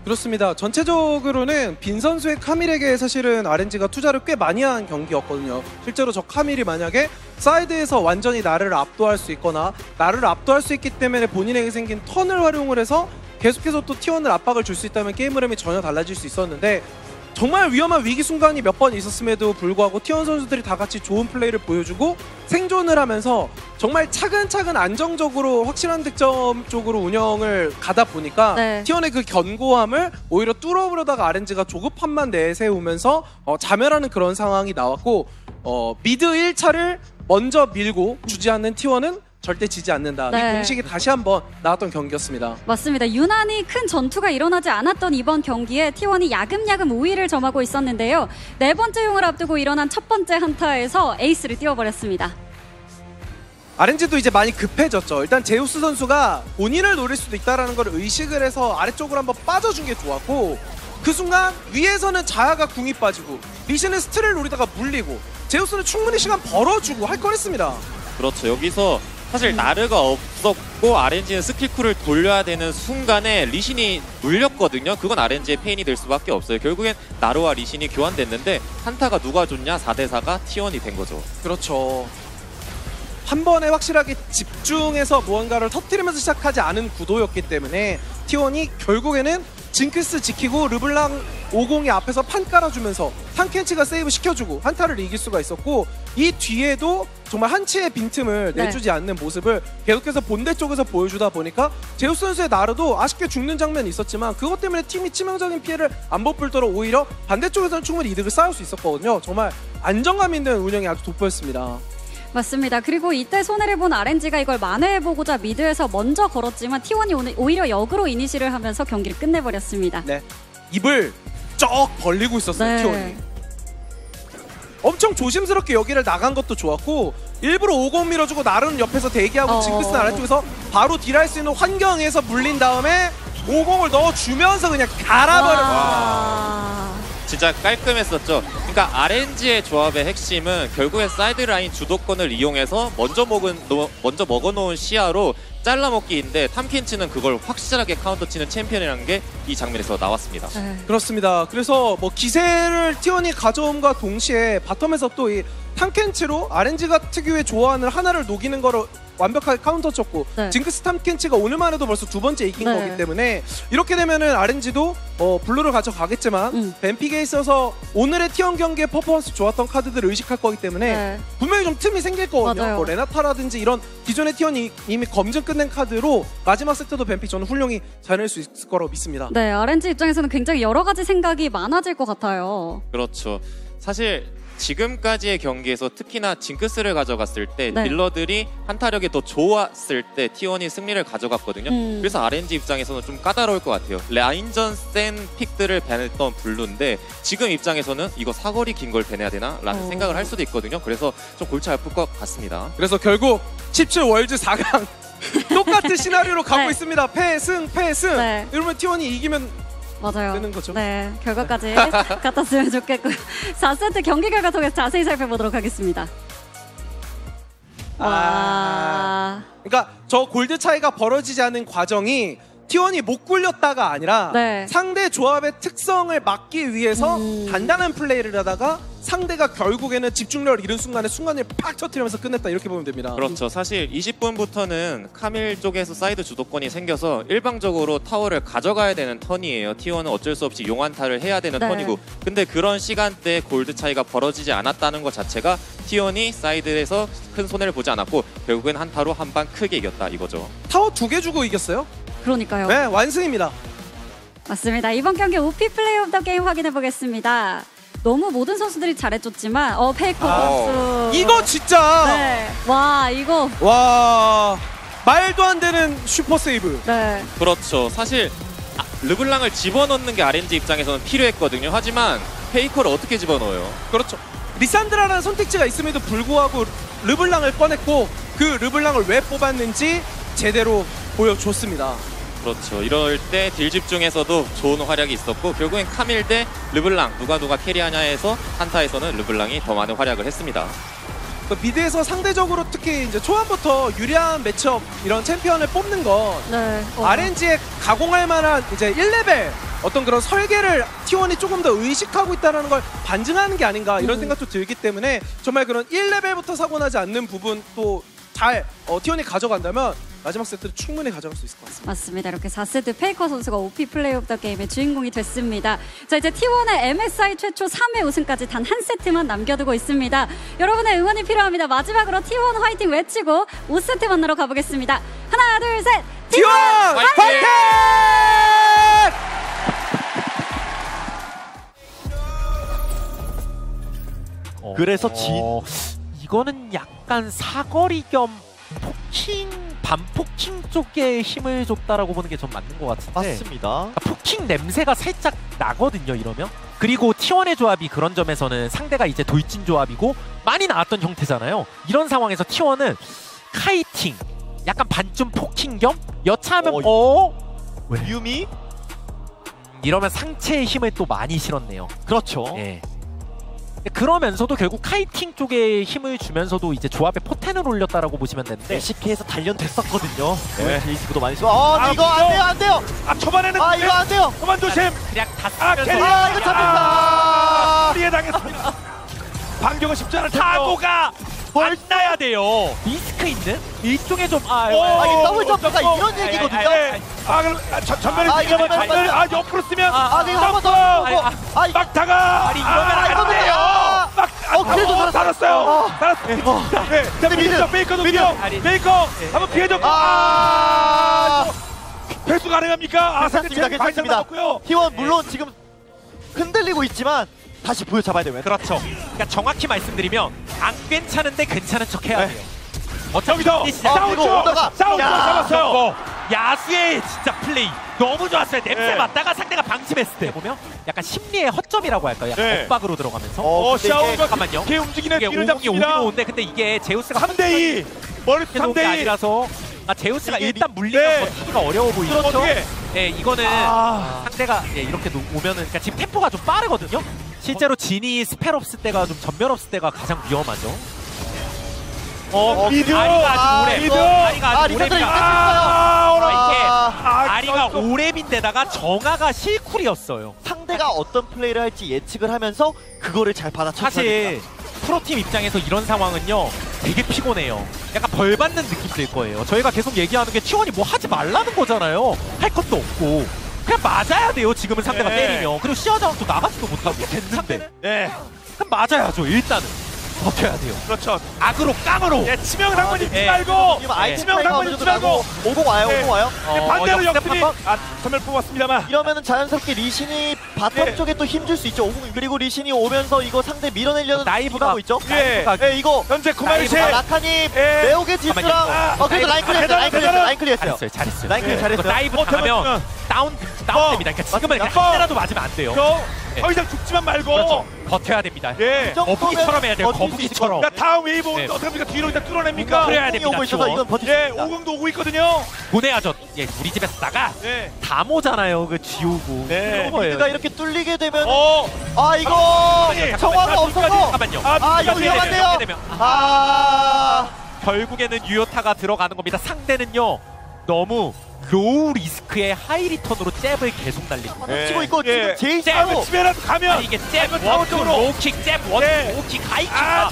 그렇습니다. 전체적으로는 빈 선수의 카밀에게 사실은 알엔지가 투자를 꽤 많이 한 경기였거든요. 실제로 저 카밀이 만약에 사이드에서 완전히 나를 압도할 수 있거나 나를 압도할 수 있기 때문에 본인에게 생긴 턴을 활용을 해서 계속해서 또 티원을 압박을 줄 수 있다면 게임 흐름이 전혀 달라질 수 있었는데 정말 위험한 위기 순간이 몇 번 있었음에도 불구하고 티원 선수들이 다 같이 좋은 플레이를 보여주고 생존을 하면서 정말 차근차근 안정적으로 확실한 득점 쪽으로 운영을 가다 보니까 네. 티원의 그 견고함을 오히려 뚫어보려다가 알엔지가 조급함만 내세우면서 어, 자멸하는 그런 상황이 나왔고 어, 미드 일 차를 먼저 밀고 주지 않는 티원은 절대 지지 않는다. 네. 이 공식이 다시 한번 나왔던 경기였습니다. 맞습니다. 유난히 큰 전투가 일어나지 않았던 이번 경기에 티원이 야금야금 우위를 점하고 있었는데요. 네 번째 용을 앞두고 일어난 첫 번째 한타에서 에이스를 띄워버렸습니다. 알엔지도 이제 많이 급해졌죠. 일단 제우스 선수가 본인을 노릴 수도 있다는 걸 의식을 해서 아래쪽으로 한번 빠져준 게 좋았고 그 순간 위에서는 자야가 궁이 빠지고 리신은 스트를 노리다가 물리고 제우스는 충분히 시간 벌어주고 할 걸 했습니다. 그렇죠. 여기서 사실 나르가 없었고 알엔지는 스킬쿨을 돌려야 되는 순간에 리신이 물렸거든요. 그건 알엔지의 페인이 될 수밖에 없어요. 결국엔 나르와 리신이 교환됐는데 한타가 누가 줬냐? 사 대 사가 티원이 된 거죠. 그렇죠. 한 번에 확실하게 집중해서 무언가를 터뜨리면서 시작하지 않은 구도였기 때문에 티원이 결국에는 징크스 지키고 르블랑 오공이 앞에서 판 깔아주면서 탐켄치가 세이브 시켜주고 한타를 이길 수가 있었고 이 뒤에도 정말 한치의 빈틈을 네. 내주지 않는 모습을 계속해서 본대 쪽에서 보여주다 보니까 제우스 선수의 나르도 아쉽게 죽는 장면이 있었지만 그것 때문에 팀이 치명적인 피해를 안 보풀도록 오히려 반대쪽에서는 충분히 이득을 쌓을 수 있었거든요. 정말 안정감 있는 운영이 아주 돋보였습니다. 맞습니다. 그리고 이때 손해를 본 알엔지가 이걸 만회해보고자 미드에서 먼저 걸었지만 티원이 오히려 역으로 이니시를 하면서 경기를 끝내버렸습니다. 네, 입을 쩍 벌리고 있었어요. 네. 티원이 엄청 조심스럽게 여기를 나간 것도 좋았고 일부러 오공 밀어주고 나름 옆에서 대기하고 징크스는 아래쪽에서 바로 딜할 수 있는 환경에서 물린 다음에 오공을 넣어주면서 그냥 갈아버렸습니다. 진짜 깔끔했었죠. 그러니까 알엔지의 조합의 핵심은 결국에 사이드라인 주도권을 이용해서 먼저 먹은, 노, 먼저 먹어놓은 시야로 잘라먹기인데 탐켄치는 그걸 확실하게 카운터치는 챔피언이라는 게 이 장면에서 나왔습니다. 에이. 그렇습니다. 그래서 뭐 기세를 티원이 가져옴과 동시에 바텀에서 또 이 탐켄치로 알엔지가 특유의 좋아하는 하나를 녹이는 거로 완벽하게 카운터 쳤고 네. 징크스 탐켄치가 오늘만 해도 벌써 두 번째 이긴 네. 거기 때문에 이렇게 되면은 알엔지도 어, 블루를 가져가겠지만 음. 뱀픽에 있어서 오늘의 티원 경기의 퍼포먼스 좋았던 카드들을 의식할 거기 때문에 네. 분명히 좀 틈이 생길 거거든요. 뭐 레나타라든지 이런 기존의 티원이 이미 검증 끝낸 카드로 마지막 세트도 뱀픽 저는 훌륭히 잘 낼 수 있을 거라고 믿습니다. 네, 알엔지 입장에서는 굉장히 여러 가지 생각이 많아질 것 같아요. 그렇죠. 사실 지금까지의 경기에서 특히나 징크스를 가져갔을 때 네. 딜러들이 한타력이 더 좋았을 때 티원이 승리를 가져갔거든요. 음. 그래서 알엔지 입장에서는 좀 까다로울 것 같아요. 라인전 센 픽들을 배냈던 블루인데 지금 입장에서는 이거 사거리 긴 걸 배내야 되나? 라는 오. 생각을 할 수도 있거든요. 그래서 좀 골치 아플 것 같습니다. 그래서 결국 십칠 월드 사강 똑같은 시나리오로 가고 네. 있습니다. 패승 패승 네. 이러면 티원이 이기면 맞아요. 되는 거죠. 네, 결과까지 같았으면 좋겠고요. 사 세트 경기 결과 통해서 자세히 살펴보도록 하겠습니다. 아, 와. 그러니까 저 골드 차이가 벌어지지 않은 과정이 티원이 못 굴렸다가 아니라 네. 상대 조합의 특성을 막기 위해서 음. 단단한 플레이를 하다가 상대가 결국에는 집중력을 잃은 순간에 순간을 팍 터뜨리면서 끝냈다 이렇게 보면 됩니다. 그렇죠. 사실 이십 분부터는 카밀 쪽에서 사이드 주도권이 생겨서 일방적으로 타워를 가져가야 되는 턴이에요. 티원은 어쩔 수 없이 용안타를 해야 되는 네. 턴이고 근데 그런 시간대에 골드 차이가 벌어지지 않았다는 것 자체가 티원이 사이드에서 큰 손해를 보지 않았고 결국엔 한타로 한 방 크게 이겼다 이거죠. 타워 두 개 주고 이겼어요? 그러니까요. 네, 완승입니다. 맞습니다. 이번 경기 오피 플레이 오브 더 게임 확인해 보겠습니다. 너무 모든 선수들이 잘해줬지만 어 페이커 선수 이거 진짜 네. 와 이거 와 말도 안 되는 슈퍼 세이브. 네. 그렇죠. 사실 아, 르블랑을 집어넣는 게 알엔지 입장에서는 필요했거든요. 하지만 페이커를 어떻게 집어넣어요? 그렇죠. 리산드라라는 선택지가 있음에도 불구하고 르블랑을 꺼냈고 그 르블랑을 왜 뽑았는지 제대로 보여줬습니다. 그렇죠. 이럴 때 딜 집중에서도 좋은 활약이 있었고 결국엔 카밀 대 르블랑 누가 누가 캐리하냐에서 한타에서는 르블랑이 더 많은 활약을 했습니다. 그 미드에서 상대적으로 특히 이제 초반부터 유리한 매치업 이런 챔피언을 뽑는 건 네, 어. 알엔지에 가공할 만한 이제 일 레벨 어떤 그런 설계를 티원이 조금 더 의식하고 있다는 걸 반증하는 게 아닌가 이런 음. 생각도 들기 때문에 정말 그런 일 레벨부터 사고나지 않는 부분 또 잘 어, 티원이 가져간다면 마지막 세트를 충분히 가져갈 수 있을 것 같습니다. 맞습니다. 이렇게 사 세트 페이커 선수가 오피 플레이 오브 더 게임의 주인공이 됐습니다. 자 이제 티원의 엠에스아이 최초 삼 회 우승까지 단 한 세트만 남겨두고 있습니다. 여러분의 응원이 필요합니다. 마지막으로 티원 화이팅 외치고 오 세트 만나러 가보겠습니다. 하나 둘 셋! 티원 화이팅! 화이팅! 어... 그래서 진... 이거는 약간 사거리 겸 포킹 반포킹 쪽에 힘을 줬다라고 보는 게 좀 맞는 것 같은데 맞습니다. 그러니까 포킹 냄새가 살짝 나거든요 이러면. 그리고 티원의 조합이 그런 점에서는 상대가 이제 돌진 조합이고 많이 나왔던 형태잖아요. 이런 상황에서 티원은 카이팅 약간 반쯤 포킹 겸 여차하면 어? 왜? 유미? 이러면 상체의 힘을 또 많이 실었네요. 그렇죠. 예. 그러면서도 결국 카이팅 쪽에 힘을 주면서도 이제 조합에 포텐을 올렸다라고 보시면 되는데 엘씨케이에서 단련됐었거든요. 네. 제이스도 많이 쏘. 아, 아 이거 안 돼요 안 돼요. 아 초반에는 아 이거 안 돼요. 그만 조심. 그냥 다 쓰면서 아, 아 이거 잡혔다. 우리에 당했습니다. 반격은 쉽지 않을 텐데 사고가 안 나야 돼요. 리스크 있는 일종의 좀 아 이게 더블 점프가 이런 얘기거든요. 아 그럼 전면에 뛰면 전면 아 옆으로 쓰면 아 내가 한번 더 막 다가 아니 이러면 안 돼요. 막 어 그래도 살았어요. 살았어요. 근데 미드 페이커도 미어 페이커 한번 피해줬고 아 회수 가능합니까? 아 괜찮습니다. 괜찮습니다. 티원 물론 지금 흔들리고 있지만 다시 부여잡아야 돼요. 그렇죠. 그러니까 정확히 말씀드리면 안 괜찮은데 괜찮은 척 해야 돼요. 어차피 싸우죠. 싸우고 잡았어요. 야수의 진짜 플레이 너무 좋았어요. 냄새 네. 맡다가 상대가 방심했을 때 보면 약간 심리의 허점이라고 할까요? 약간 네. 엇박으로 들어가면서 어, 샤오가 잠깐만요. 이게 움직이는 길을 잡습니다. 오는데 근데 이게 제우스가 삼 대 이 머리 삼 대 이 아니라서 아 제우스가 일단 물리면 네. 버티기가 어려워 보이죠. 그렇죠. 네, 이거는 아... 상대가 예, 이렇게 오면은 그러니까 지금 템포가 좀 빠르거든요. 실제로 진이 스펠 없을 때가 좀 전멸 없을 때가 가장 위험하죠. 어, 어 미드! 아리가 아직 오렙! 아리가 아직 오렙이야! 아, 아리가 오렙인데다가 정아가 실쿨이었어요. 상대가 어떤 플레이를 할지 예측을 하면서 그거를 잘 받아쳤어야 됩니다. 사실 프로팀 입장에서 이런 상황은요 되게 피곤해요. 약간 벌받는 느낌 들 거예요. 저희가 계속 얘기하는 게 티원이 뭐 하지 말라는 거잖아요. 할 것도 없고 그냥 맞아야 돼요. 지금은 상대가 네. 때리면 그리고 시야장은 또 나가지도 못하고 됐는데 네. 그럼 맞아야죠. 일단은 버텨야 돼요. 그렇죠. 악으로 깡으로 예, 치명을 한 번 입지 말고 예. 치명을 한 번 입지 말고 오고 와요. 네. 오고 와요. 네. 어, 반대로 역습이 아, 전멸 뽑았습니다만 이러면은 자연스럽게 리신이 바텀 예. 쪽에 또 힘줄 수 있죠. 그리고 리신이 오면서 이거 상대 밀어내려는 나이브가 하고 있죠. 예. 예. 예. 이거 현재 구마유시 아, 라칸이 매혹의 집수랑 어 그래도 라인 클리어했어요. 라인 클리어했어요. 라인 클리어했어요. 잘했어요. 라인 클리어 잘했어요. 나이브 하면 다운 다운됩니다. 그러니까 지금은 하나라도 맞으면 안 돼요. 더 이상 죽지만 말고 버텨야 됩니다. 예. 거북이처럼 해야 돼요. 거북이처럼. 그러니까 다음 웨이브 오는데 네. 어떻게 합니까? 뒤로 일단 뚫어냅니까? 그래야 됩니다. 오고 있어서 이건 버티셔야 됩니다. 예, 오공도 오고 있거든요. 보내야죠. 예, 우리 집에서다가 예. 다모잖아요. 그 지우고. 네. 그러니까 이렇게 뚫리게 되면 어. 아 이거 정화가 없어서. 잠깐만요. 아 이거 위험한데요. 아 결국에는 유효타가 들어가는 겁니다. 상대는요 너무. 로우 리스크에 하이 리턴으로 잽을 계속 날리고 네. 치고 있고 네. 지금 제이스로 집에라도 가면 아니, 이게 잽 원투 로우킥 잽 원투 로우킥 하이킥 아,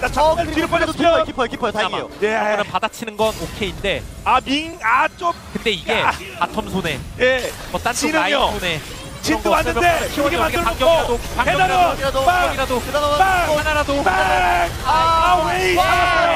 나 정말 뒤로 빠져도 키퍼요 키퍼요 키퍼요 다행이에요. 그러면 받아치는 건 오케이인데 아 밍 아 좀 근데 이게 야. 바텀 손에 예. 뭐 딴 쪽 라인 손에 진도 왔는데 이게 만들고 대단어도 빵이라도 빵 하나라도 빵아 웨이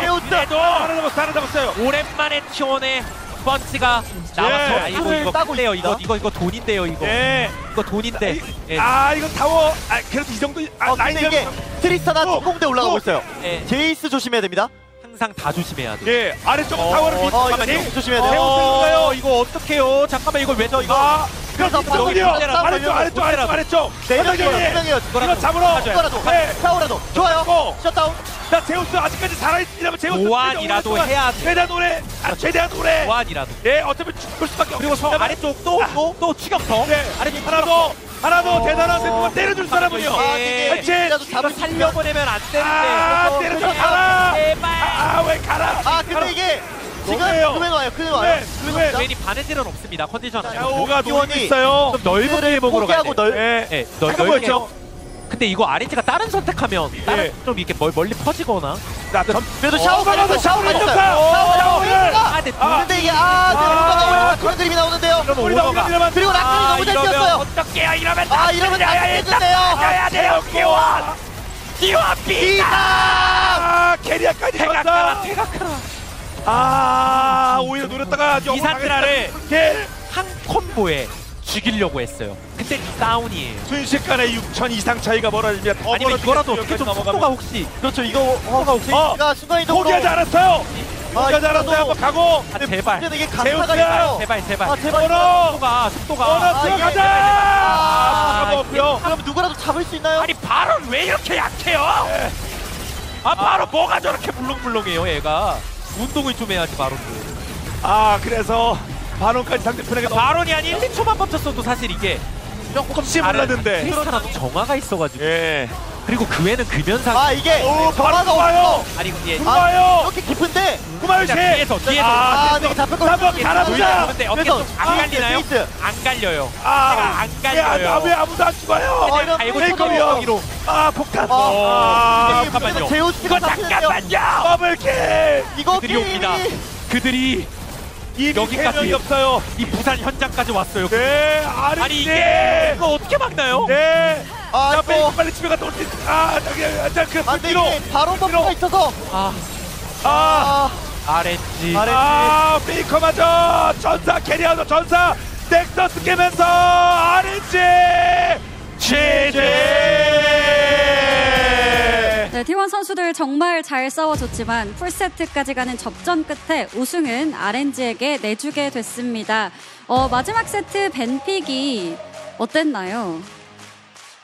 배웠다도 하나 잡았어 하나 잡았어요. 오랜만에 티원의 번치가 나와서 예. 아, 이거 이거 따고 있네요. 이거 이거 이거 돈인데요. 이거 예. 이거 돈인데. 예. 아 이거 타워. 아, 그래도 이 정도. 아, 어, 근데 이게 되면... 트리스타나 공대 올라가고 오. 있어요. 예. 제이스 조심해야 됩니다. 항상 다 조심해야 돼. 예. 아래쪽 어. 타워를 어, 잠깐만 제이스 조심해야 돼요. 어. 어. 이거 어떡해요? 잠깐만 이거 왜죠? 이거. 아. 그래서 방금이요. 아래쪽 아래쪽 아래쪽 아래쪽. 대명이요. 이거 잡으러. 이거라도. 타워라도. 좋아요. 셧다운. 자 제우스 아직까지 살아있으려면 제우스 보완이라도 해야 돼. 최대한 오래 아, 최대한 오래 보완이라도 예 어차피 죽을 수밖에 없고 그리고 아래쪽 또 또 또 추격성 네. 아래쪽 하나 더 하나 더 대단한 세트만 때려줄 사람은요 그렇지 잡을 살려보내면 안 되는데 아 때려줘 가라 아 왜 가라 아 근데 이게 지금 그맨 와요 그맨 와요 그맨 괜히 바느질은 없습니다. 컨디션 오가 놀고 있어요. 좀 넓은 일목으로 가야 돼. 넓게 근데 이거 아르티가 다른 선택하면 다른 예. 좀 이렇게 멀, 멀리 퍼지거나 나 전... 그래도 샤오가 나서 샤오가 있어요. 샤오가 근데 근데 아, 그런 그림이 나오는데요. 그리고 락칸이 너무 잘 뛰었어요. 어떡해요 이러면 아 이러면 나가야 돼요. 나가야 돼요. 기원 기원 비다 캐리어까지 태각하라 태각하라 아 오히려 노렸다가 이산드라를 한 콤보에 죽이려고 했어요. 근데 다운이에요. 순식간에 육천 이상 차이가 벌어집니다. 아니면 이거라도 어떻게 좀 속도가 혹시 그렇죠 이거 속도가 혹시 어, 순간이동으로 포기하지 않았어요. 포기하지 않았어요. 한번 가고 아, 제발 제우스야 제발 제발 아, 제발 오너. 속도가 속도가 오너 들어가자 아, 아, 아, 그럼 누구라도 잡을 수 있나요? 아니 발은 왜 이렇게 약해요? 네. 아 바로 아. 뭐가 저렇게 물렁물렁해요 얘가 운동을 좀 해야지 바로 아 그래서 발언까지 상대편에게 발언이 아니 일, 이 초만 버텼어도 사실 이게 조금씩 몰랐는데 트리스타나도 정화가 있어가지고 예. 그리고 그 외에는 금연상 아 이게 오 바로 구마요 아니 예. 구마요 이렇게 깊은데 구마요시 뒤에서 뒤에서 아 이게 잡힐 거 잡아 갈아보자 근데 어깨 좀 안 갈리나요? 안 갈려요 아 안 갈려요 왜 아무도 안 죽어요 그냥 달고 튀기로 아 폭탄 아 잠깐만요 제우스가 잠깐만요 더블킬 이거 그들이 옵니다 그들이 여기까지 없어요. 이 부산 현장까지 왔어요. 네, 아르, 아니 이게 네. 이거 어떻게 막나요? 네. 아, 야, 빨리, 빨리 집에 가서 어디? 아, 저기, 저 그 뒤로 바로 버프가 있어서. 아, 아, 아르엔지. 아, 페이커 맞아. 전사 캐리어도 전사. 넥서스 깨면서 아르엔지. 지지. 네, 티원 선수들 정말 잘 싸워줬지만 풀세트까지 가는 접전 끝에 우승은 아르엔지에게 내주게 됐습니다. 어, 마지막 세트 벤픽이 어땠나요?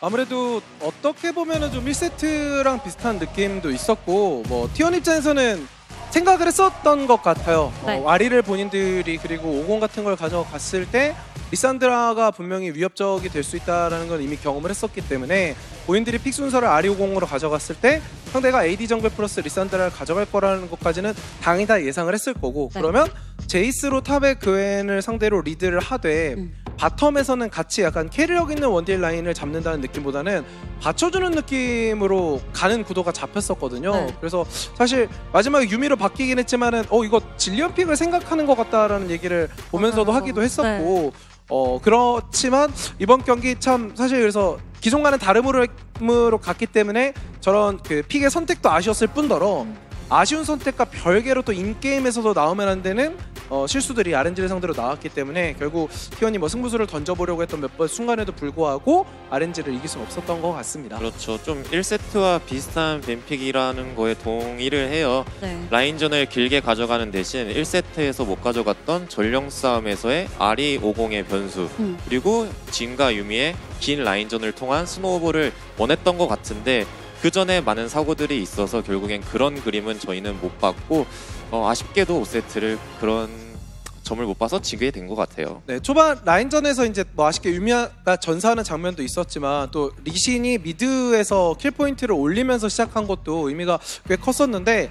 아무래도 어떻게 보면은 좀 일 세트랑 비슷한 느낌도 있었고 뭐 티원 입장에서는 생각을 했었던 것 같아요. 네. 어, 아리를 본인들이 그리고 오공 같은 걸 가져갔을 때 리산드라가 분명히 위협적이 될 수 있다는 걸 이미 경험을 했었기 때문에 본인들이 픽 순서를 아리오공으로 가져갔을 때 상대가 에이디 정글 플러스 리산드라를 가져갈 거라는 것까지는 당연히 다 예상을 했을 거고 네. 그러면 제이스로 탑의 그웬을 상대로 리드를 하되 음. 바텀에서는 같이 약간 캐리력 있는 원딜 라인을 잡는다는 느낌보다는 받쳐주는 느낌으로 가는 구도가 잡혔었거든요. 네. 그래서 사실 마지막에 유미로 바뀌긴 했지만은 어 이거 질리언 픽을 생각하는 것 같다라는 얘기를 보면서도 맞아요. 하기도 했었고 네. 어 그렇지만 이번 경기 참 사실 그래서 기존과는 다른 흐름으로 갔기 때문에 저런 그 픽의 선택도 아쉬웠을 뿐더러 음. 아쉬운 선택과 별개로 또 인게임에서도 나오면 안 되는 어, 실수들이 알엔지를 상대로 나왔기 때문에 결국 티원이 뭐 승부수를 던져보려고 했던 몇 번 순간에도 불구하고 알엔지를 이길 수는 없었던 것 같습니다. 그렇죠. 좀 일 세트와 비슷한 뱀픽이라는 거에 동의를 해요. 네. 라인전을 길게 가져가는 대신 일 세트에서 못 가져갔던 전령 싸움에서의 아리 오공의 변수 음. 그리고 진과 유미의 긴 라인전을 통한 스노우볼을 원했던 것 같은데 그 전에 많은 사고들이 있어서 결국엔 그런 그림은 저희는 못 봤고 어, 아쉽게도 오 세트를 그런 점을 못 봐서 지게 된 것 같아요. 네, 초반 라인전에서 이제 뭐 아쉽게 유미가 전사하는 장면도 있었지만 또 리신이 미드에서 킬 포인트를 올리면서 시작한 것도 의미가 꽤 컸었는데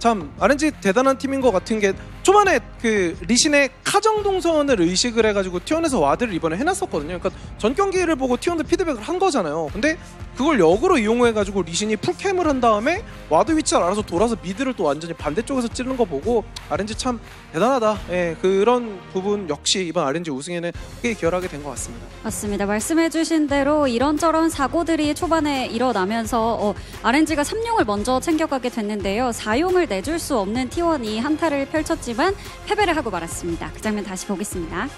참 알엔지 대단한 팀인 것 같은 게 초반에 그 리신의 카정동선을 의식을 해가지고 티원에서 와드를 이번에 해놨었거든요. 그러니까 전 경기를 보고 티원도 피드백을 한 거잖아요. 근데 그걸 역으로 이용해가지고 리신이 풀캠을 한 다음에 와드 위치를 알아서 돌아서 미드를 또 완전히 반대쪽에서 찌르는 거 보고 알엔지 참 대단하다. 예, 그런 부분 역시 이번 알엔지 우승에는 크게 기여하게 된 것 같습니다. 맞습니다. 말씀해주신 대로 이런저런 사고들이 초반에 일어나면서 어, 알엔지가 삼 용을 먼저 챙겨가게 됐는데요. 사 용을 내줄 수 없는 티원이 한타를 펼쳤지만 패배를 하고 말았습니다. 그 장면 다시 보겠습니다.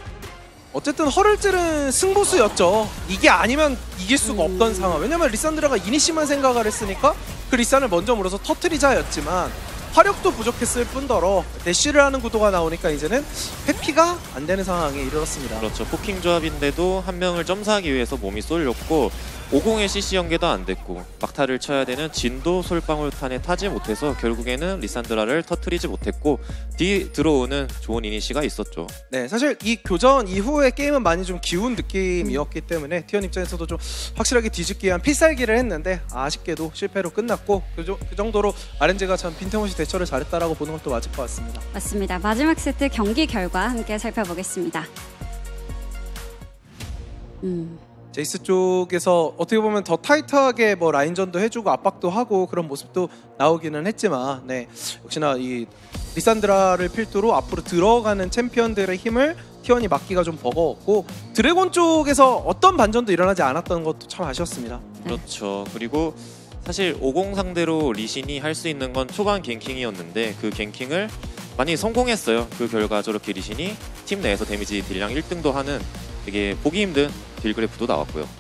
어쨌든 허를 찌른 승부수였죠. 이게 아니면 이길 수가 음... 없던 상황. 왜냐면 리산드라가 이니시만 생각을 했으니까 그 리산을 먼저 물어서 터트리자였지만 화력도 부족했을 뿐더러 대쉬를 하는 구도가 나오니까 이제는 회피가 안 되는 상황에 이르렀습니다. 그렇죠. 포킹 조합인데도 한 명을 점사하기 위해서 몸이 쏠렸고 오공의 씨씨 연계도 안 됐고 막타를 쳐야 되는 진도 솔방울탄에 타지 못해서 결국에는 리산드라를 터트리지 못했고 뒤 들어오는 좋은 이니시가 있었죠. 네, 사실 이 교전 이후의 게임은 많이 좀 기운 느낌이었기 때문에 티원 입장에서도 좀 확실하게 뒤집기 위한 필살기를 했는데 아쉽게도 실패로 끝났고 그, 조, 그 정도로 알엔지가 참 빈틈없이 대처를 잘했다라고 보는 것도 맞을 것 같습니다. 맞습니다. 마지막 세트 경기 결과 함께 살펴보겠습니다. 음. 제이스 쪽에서 어떻게 보면 더 타이트하게 뭐 라인전도 해주고 압박도 하고 그런 모습도 나오기는 했지만 네 역시나 이 리산드라를 필두로 앞으로 들어가는 챔피언들의 힘을 티원이 막기가 좀 버거웠고 드래곤 쪽에서 어떤 반전도 일어나지 않았던 것도 참 아쉬웠습니다. 그렇죠. 그리고 사실 오공 상대로 리신이 할 수 있는 건 초반 갱킹이었는데 그 갱킹을 많이 성공했어요. 그 결과 저렇게 리신이 팀 내에서 데미지 딜량 일 등도 하는 되게 보기 힘든 딜그래프도 나왔고요.